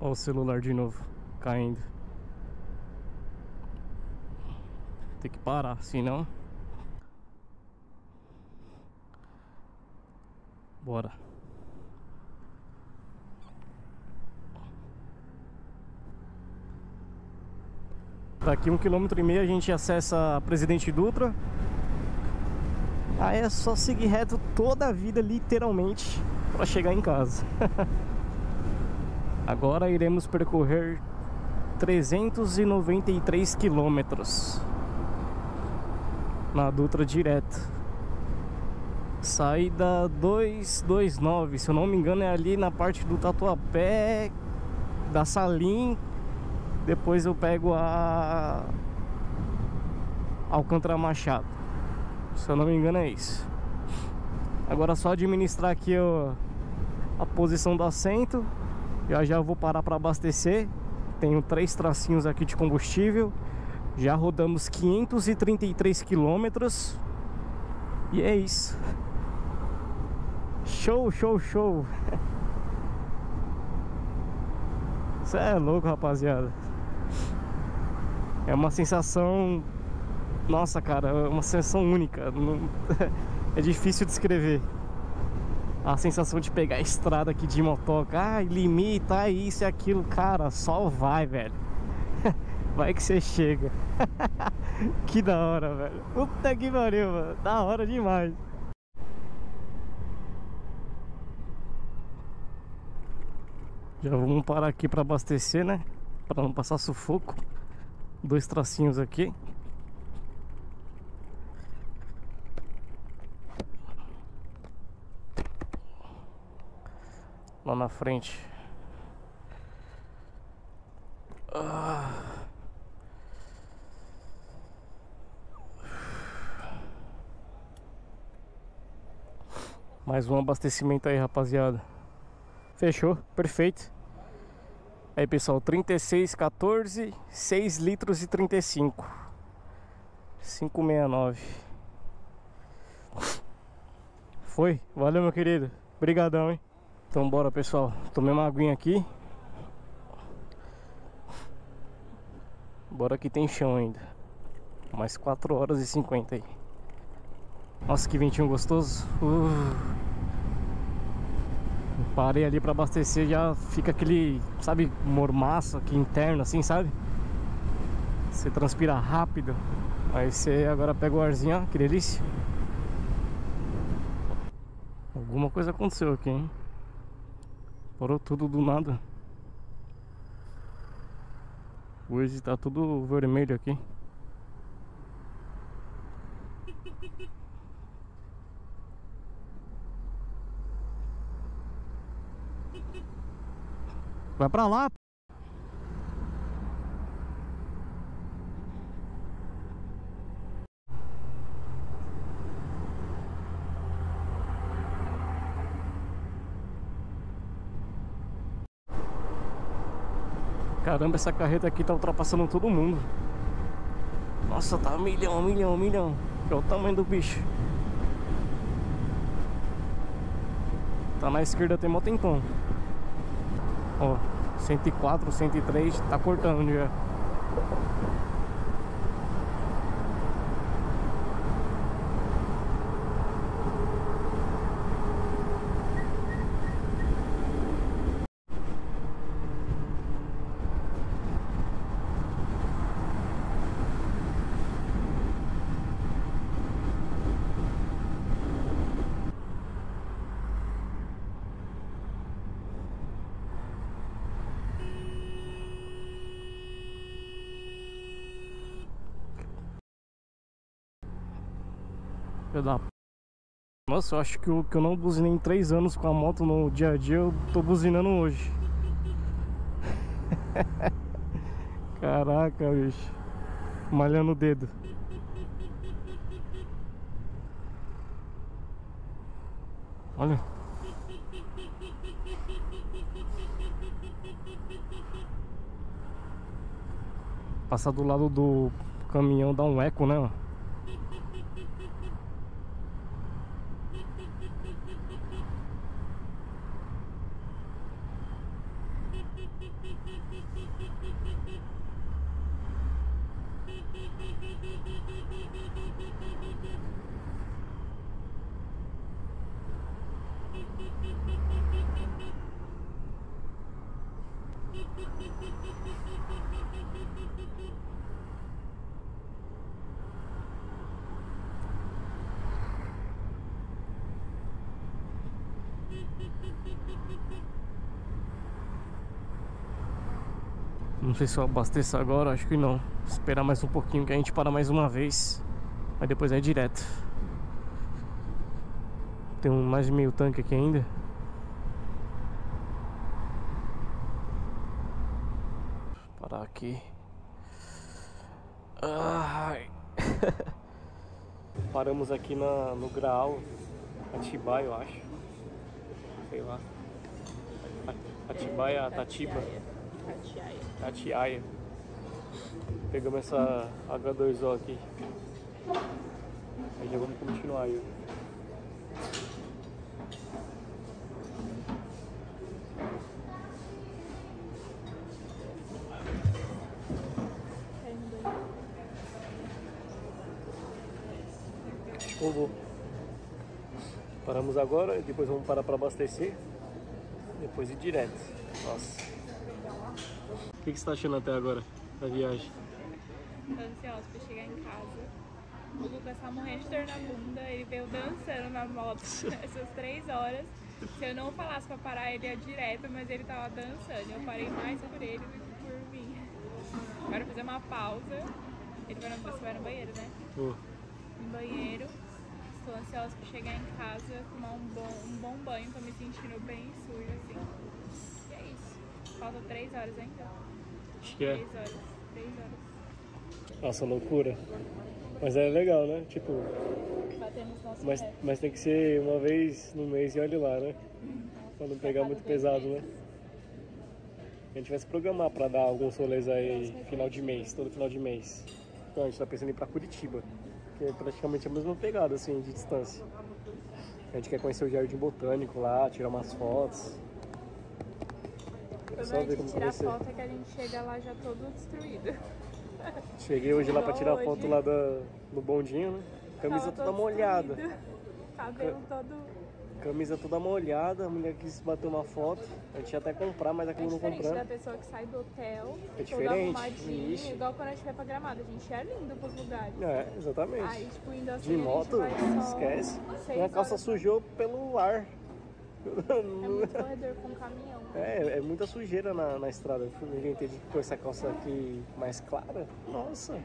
Olha o celular de novo, caindo. Tem que parar, senão... Bora. Daqui um quilômetro e meio a gente acessa a Presidente Dutra. Aí é só seguir reto toda a vida, literalmente, pra chegar em casa. Agora iremos percorrer trezentos e noventa e três quilômetros na Dutra direto. Saída duzentos e vinte e nove, se eu não me engano, é ali na parte do Tatuapé, da Salim. Depois eu pego a Alcântara Machado, se eu não me engano é isso. Agora só administrar aqui ó, a posição do assento. Já já eu vou parar para abastecer. Tenho três tracinhos aqui de combustível. Já rodamos quinhentos e trinta e três quilômetros. E é isso. Show, show, show. Você é louco, rapaziada. É uma sensação... Nossa, cara, é uma sensação única. É difícil de descrever. A sensação de pegar a estrada aqui de motoca, ah, limita, isso e aquilo, cara, só vai, velho. Vai que você chega. Que da hora, velho. Puta que pariu, mano. Da hora demais. Já vamos parar aqui pra abastecer, né? Pra não passar sufoco. dois tracinhos aqui. Lá na frente. Ah. Mais um abastecimento aí, rapaziada. Fechou, perfeito. Aí, pessoal, trinta e seis, quatorze, seis litros e trinta e cinco. cinco sessenta e nove. Foi, valeu, meu querido. Obrigadão, hein. Então bora, pessoal, tomei uma aguinha aqui. Bora que tem chão ainda. Mais quatro horas e cinquenta aí. Nossa, que ventinho gostoso. uh. Parei ali pra abastecer, já fica aquele, sabe, mormaço aqui interno, assim, sabe? Você transpira rápido. Aí você agora pega o arzinho, ó, que delícia. Alguma coisa aconteceu aqui, hein? Parou tudo do nada. O Waze tá tudo vermelho aqui. Vai pra lá. Caramba, essa carreta aqui tá ultrapassando todo mundo. Nossa, tá milhão, milhão, milhão. Olha o tamanho do bicho. Tá na esquerda, tem motentão. Ó, cento e quatro, cento e três, tá cortando já. Da... Nossa, eu acho que eu, que eu não buzinei em três anos com a moto no dia a dia. Eu tô buzinando hoje. Caraca, bicho. Malhando o dedo. Olha. Passar do lado do caminhão dá um eco, né? Não sei se eu abasteço agora, acho que não. Esperar mais um pouquinho que a gente para mais uma vez. Mas depois é direto. Tem um mais de meio tanque aqui ainda. Vou parar aqui. Ai. Paramos aqui na, no Graal Atibaia, eu acho. Sei lá. Atibaia, Tatiba. Atibaia. Pegamos essa agá dois ó aqui. Aí já vamos continuar aí. Vou. Paramos agora, depois vamos parar para abastecer. Depois ir direto. Nossa. O que, que você tá achando até agora da viagem? Tô ansiosa pra chegar em casa. O Lucas tá morrendo de dor na bunda. Ele veio dançando na moto essas três horas. Se eu não falasse pra parar, ele ia direto, mas ele tava dançando. Eu parei mais por ele do que por mim. Agora fazer uma pausa. Ele vai no, vai no banheiro, né? Vou. No banheiro. Estou ansiosa pra chegar em casa, tomar um bom, um bom banho. Tô me sentindo bem sujo, assim. E é isso. Faltam três horas ainda. Acho que é. Três horas. Três horas. Nossa, loucura. Mas é legal, né? Tipo... Batemos nosso mas, mas tem que ser uma vez no mês e olha lá, né? Pra não pegar muito pesado, né? A gente vai se programar pra dar alguns rolês aí final de mês, todo final de mês. Então a gente tá pensando em ir pra Curitiba, que é praticamente a mesma pegada, assim, de distância. A gente quer conhecer o jardim botânico lá, tirar umas fotos. É só ver como vai ser. A foto é que a gente chega lá já todo destruído. Cheguei hoje lá pra tirar foto lá da, do bondinho, né? Camisa toda molhada. Cabelo todo... Camisa toda molhada, a mulher quis bater uma foto. A gente ia até comprar, mas acabou não comprando. É diferente da pessoa que sai do hotel, é diferente, arrumadinho, igual quando a gente vai pra Gramado. A gente é lindo pros lugares. É, exatamente. Aí, tipo, indo assim, de moto, esquece. Minha calça sujou pelo ar. É muito corredor com caminhão. É, é muita sujeira na, na estrada. Eu inventei de pôr essa calça aqui mais clara. Nossa.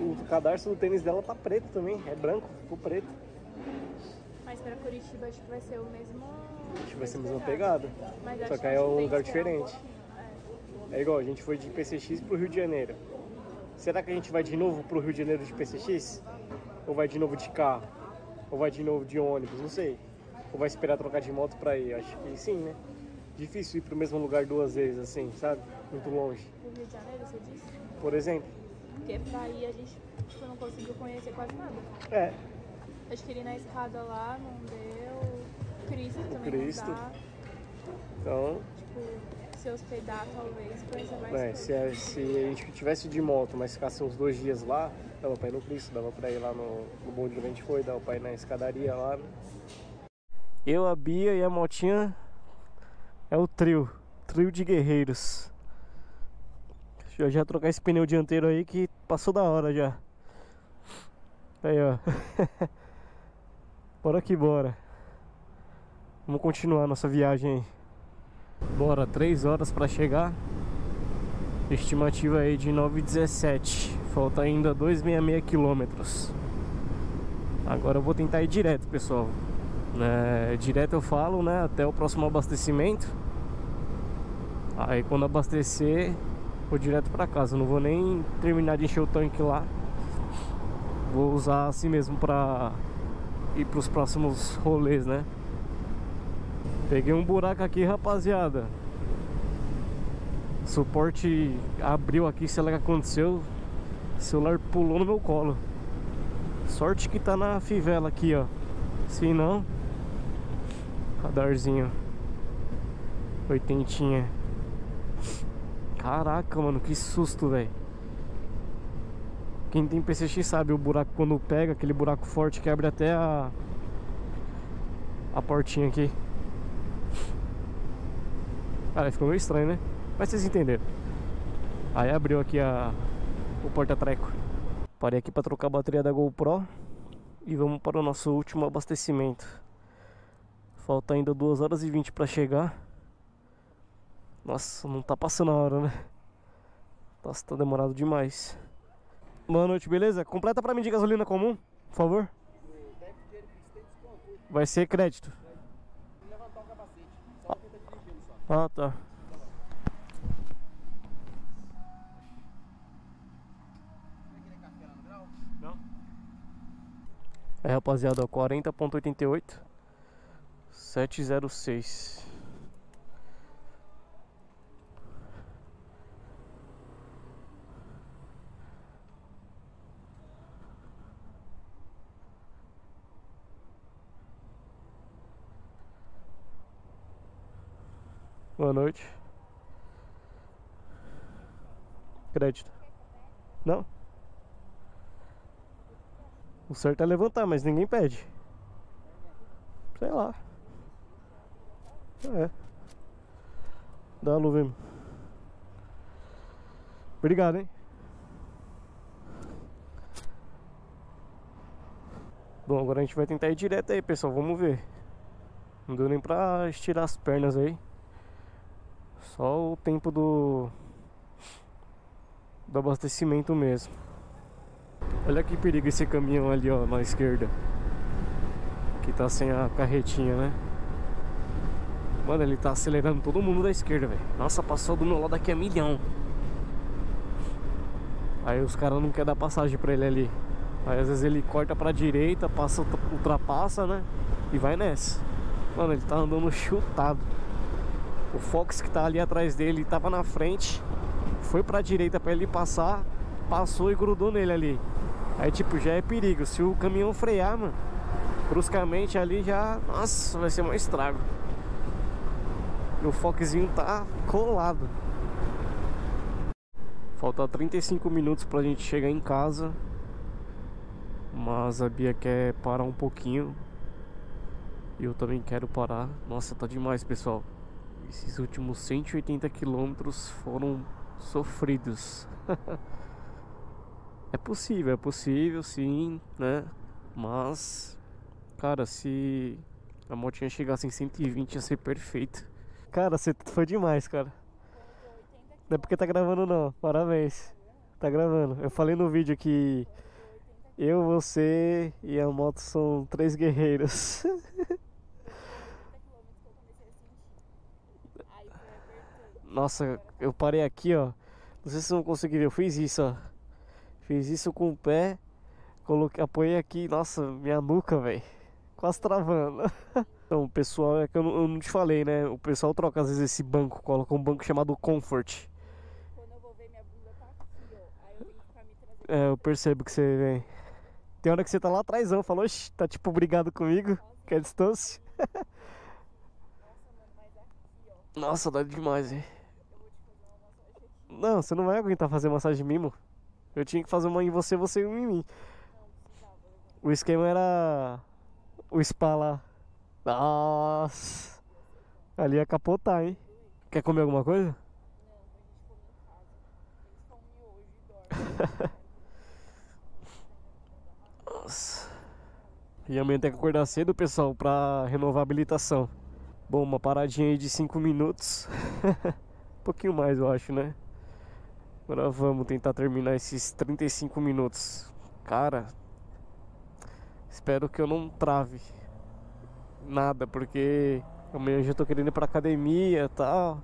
O cadarço do tênis dela tá preto também. É branco, ficou preto. Mas pra Curitiba acho que vai ser o mesmo... Acho que vai ser a mesma pegada. Mas só que aí é um lugar diferente. É. É igual, a gente foi de P C X pro Rio de Janeiro. Será que a gente vai de novo pro Rio de Janeiro de P C X? Ou vai de novo de carro? Ou vai de novo de ônibus? Não sei. Ou vai esperar trocar de moto pra ir? Acho que sim, né? Difícil ir pro mesmo lugar duas vezes, assim, sabe? Muito longe. Pro Rio de Janeiro, você disse? Por exemplo. Porque pra ir a gente tipo, não conseguiu conhecer quase nada. É. Acho que ele na escada lá não deu. Cristo também Cristo. Não dá. Então... Tipo, se hospedar talvez, coisa mais é, se, a, se a gente tivesse de moto, mas ficasse uns dois dias lá, dava pra ir no Cristo, dava pra ir lá no, no bonde que a gente foi, dava pra ir na escadaria lá. Né? Eu, a Bia e a motinha é o trio. Trio de guerreiros. Deixa eu já trocar esse pneu dianteiro aí que passou da hora já. Aí, ó. Bora que bora. Vamos continuar nossa viagem aí. Bora, três horas pra chegar. Estimativa aí de nove e dezessete. Falta ainda dois vírgula sessenta e seis quilômetros. Agora eu vou tentar ir direto, pessoal. É, direto eu falo, né? Até o próximo abastecimento. Aí quando abastecer, vou direto pra casa. Não vou nem terminar de encher o tanque lá. Vou usar assim mesmo pra ir pros próximos rolês, né? Peguei um buraco aqui, rapaziada. O suporte abriu aqui, sei lá o que aconteceu. O celular pulou no meu colo. Sorte que tá na fivela aqui, ó. Se não, radarzinho. Oitentinha. Caraca, mano, que susto, velho. Quem tem P C X sabe o buraco quando pega, aquele buraco forte que abre até a, a portinha aqui. Cara, ficou meio estranho, né? Mas vocês entenderam. Aí abriu aqui a, o porta-treco. Parei aqui pra trocar a bateria da GoPro. E vamos para o nosso último abastecimento. Falta ainda duas horas e vinte pra chegar. Nossa, não tá passando a hora, né? Nossa, tá demorado demais. Boa noite, beleza? Completa pra mim de gasolina comum, por favor. Vai ser crédito. Levantar o capacete. Só ah, tá. Não? É, rapaziada, quarenta vírgula oitenta e oito. sete zero seis. Boa noite. Crédito. Não? O certo é levantar, mas ninguém pede. Sei lá. É. Dá a luva aí. Obrigado, hein? Bom, agora a gente vai tentar ir direto aí, pessoal. Vamos ver. Não deu nem pra estirar as pernas aí. Só o tempo do do abastecimento mesmo. Olha que perigo esse caminhão ali, ó, na esquerda, que tá sem a carretinha, né? Mano, ele tá acelerando todo mundo da esquerda, velho. Nossa, passou do meu lado aqui a milhão. Aí os caras não querem dar passagem pra ele ali. Aí às vezes ele corta pra direita, passa, ultrapassa, né? E vai nessa. Mano, ele tá andando chutado. O Fox que tá ali atrás dele tava na frente, foi pra direita pra ele passar, passou e grudou nele ali. Aí tipo, já é perigo. Se o caminhão frear, mano, bruscamente ali já... Nossa, vai ser um estrago. O Foxzinho tá colado. Falta trinta e cinco minutos pra gente chegar em casa, mas a Bia quer parar um pouquinho e eu também quero parar. Nossa, tá demais, pessoal. Esses últimos cento e oitenta quilômetros foram sofridos. É possível, é possível sim, né? Mas, cara, se a motinha chegasse em cento e vinte ia ser perfeito. Cara, você foi demais, cara. Não é porque tá gravando não, parabéns. Tá gravando. Eu falei no vídeo que eu, você e a moto são três guerreiros. Nossa, eu parei aqui, ó. Não sei se vocês vão conseguir ver, eu fiz isso, ó. Fiz isso com o pé, coloquei, apoiei aqui, nossa, minha nuca, velho. Quase travando. Então, o pessoal, é que eu não, eu não te falei, né? O pessoal troca às vezes esse banco, coloca um banco chamado Comfort. Quando eu vou ver, minha bunda tá aqui, ó. Aí eu tenho que ficar me trazendo. É, eu percebo que você vem. Tem hora que você tá lá atrás, não, falou, oxi, tá tipo brigado comigo, nossa, que é distância. Nossa, mano, mas aqui, ó. Nossa, dá demais, hein? Eu vou te fazer uma massagem aqui. Não, você não vai aguentar fazer massagem em mim, mano. Eu tinha que fazer uma em você, você e uma em mim. Não, precisava. O esquema era o spa lá. Nossa, ali ia capotar, hein? Quer comer alguma coisa? Não, a gente come em casa. Eles comem hoje e dormem. Nossa. E amanhã tem que acordar cedo, pessoal, pra renovar a habilitação. Bom, uma paradinha aí de cinco minutos. Um pouquinho mais, eu acho, né? Agora vamos tentar terminar esses trinta e cinco minutos. Cara, espero que eu não trave nada, porque amanhã eu já tô querendo ir pra academia e tal.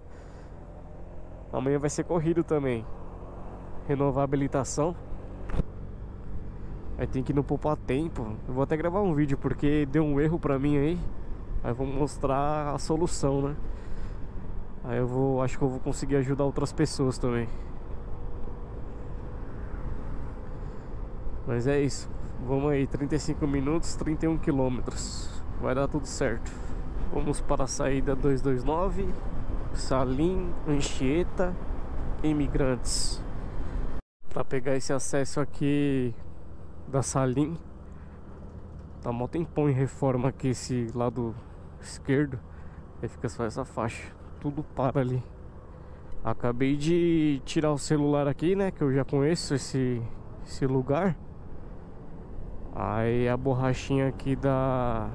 Amanhã vai ser corrido também. Renovar a habilitação. Aí tem que não poupar tempo. Eu vou até gravar um vídeo, porque deu um erro pra mim aí. Aí eu vou mostrar a solução, né? Aí eu vou, acho que eu vou conseguir ajudar outras pessoas também. Mas é isso. Vamos aí, trinta e cinco minutos, trinta e um quilômetros. Vai dar tudo certo. Vamos para a saída duzentos e vinte e nove, Salim, Anchieta, Imigrantes. Para pegar esse acesso aqui da Salim, tá mó tempão em reforma aqui esse lado esquerdo. Aí fica só essa faixa, tudo para ali. Acabei de tirar o celular aqui, né, que eu já conheço esse, esse lugar. Aí a borrachinha aqui da...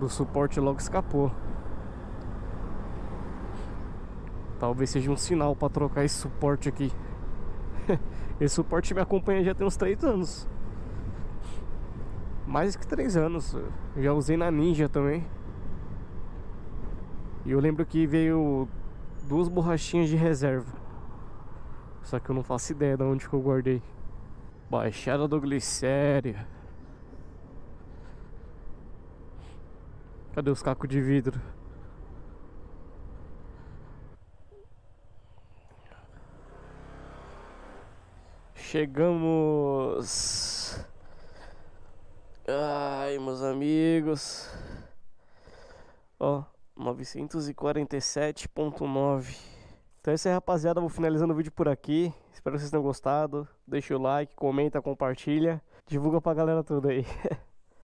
o suporte logo escapou. Talvez seja um sinal para trocar esse suporte aqui. Esse suporte me acompanha já tem uns três anos. Mais que três anos. Eu já usei na Ninja também. E eu lembro que veio duas borrachinhas de reserva. Só que eu não faço ideia de onde que eu guardei. Baixada do Glicério. Cadê os cacos de vidro? Chegamos! Ai, meus amigos! Ó, novecentos e quarenta e sete ponto nove. Então é isso aí, rapaziada. Vou finalizando o vídeo por aqui. Espero que vocês tenham gostado. Deixa o like, comenta, compartilha. Divulga pra galera toda aí.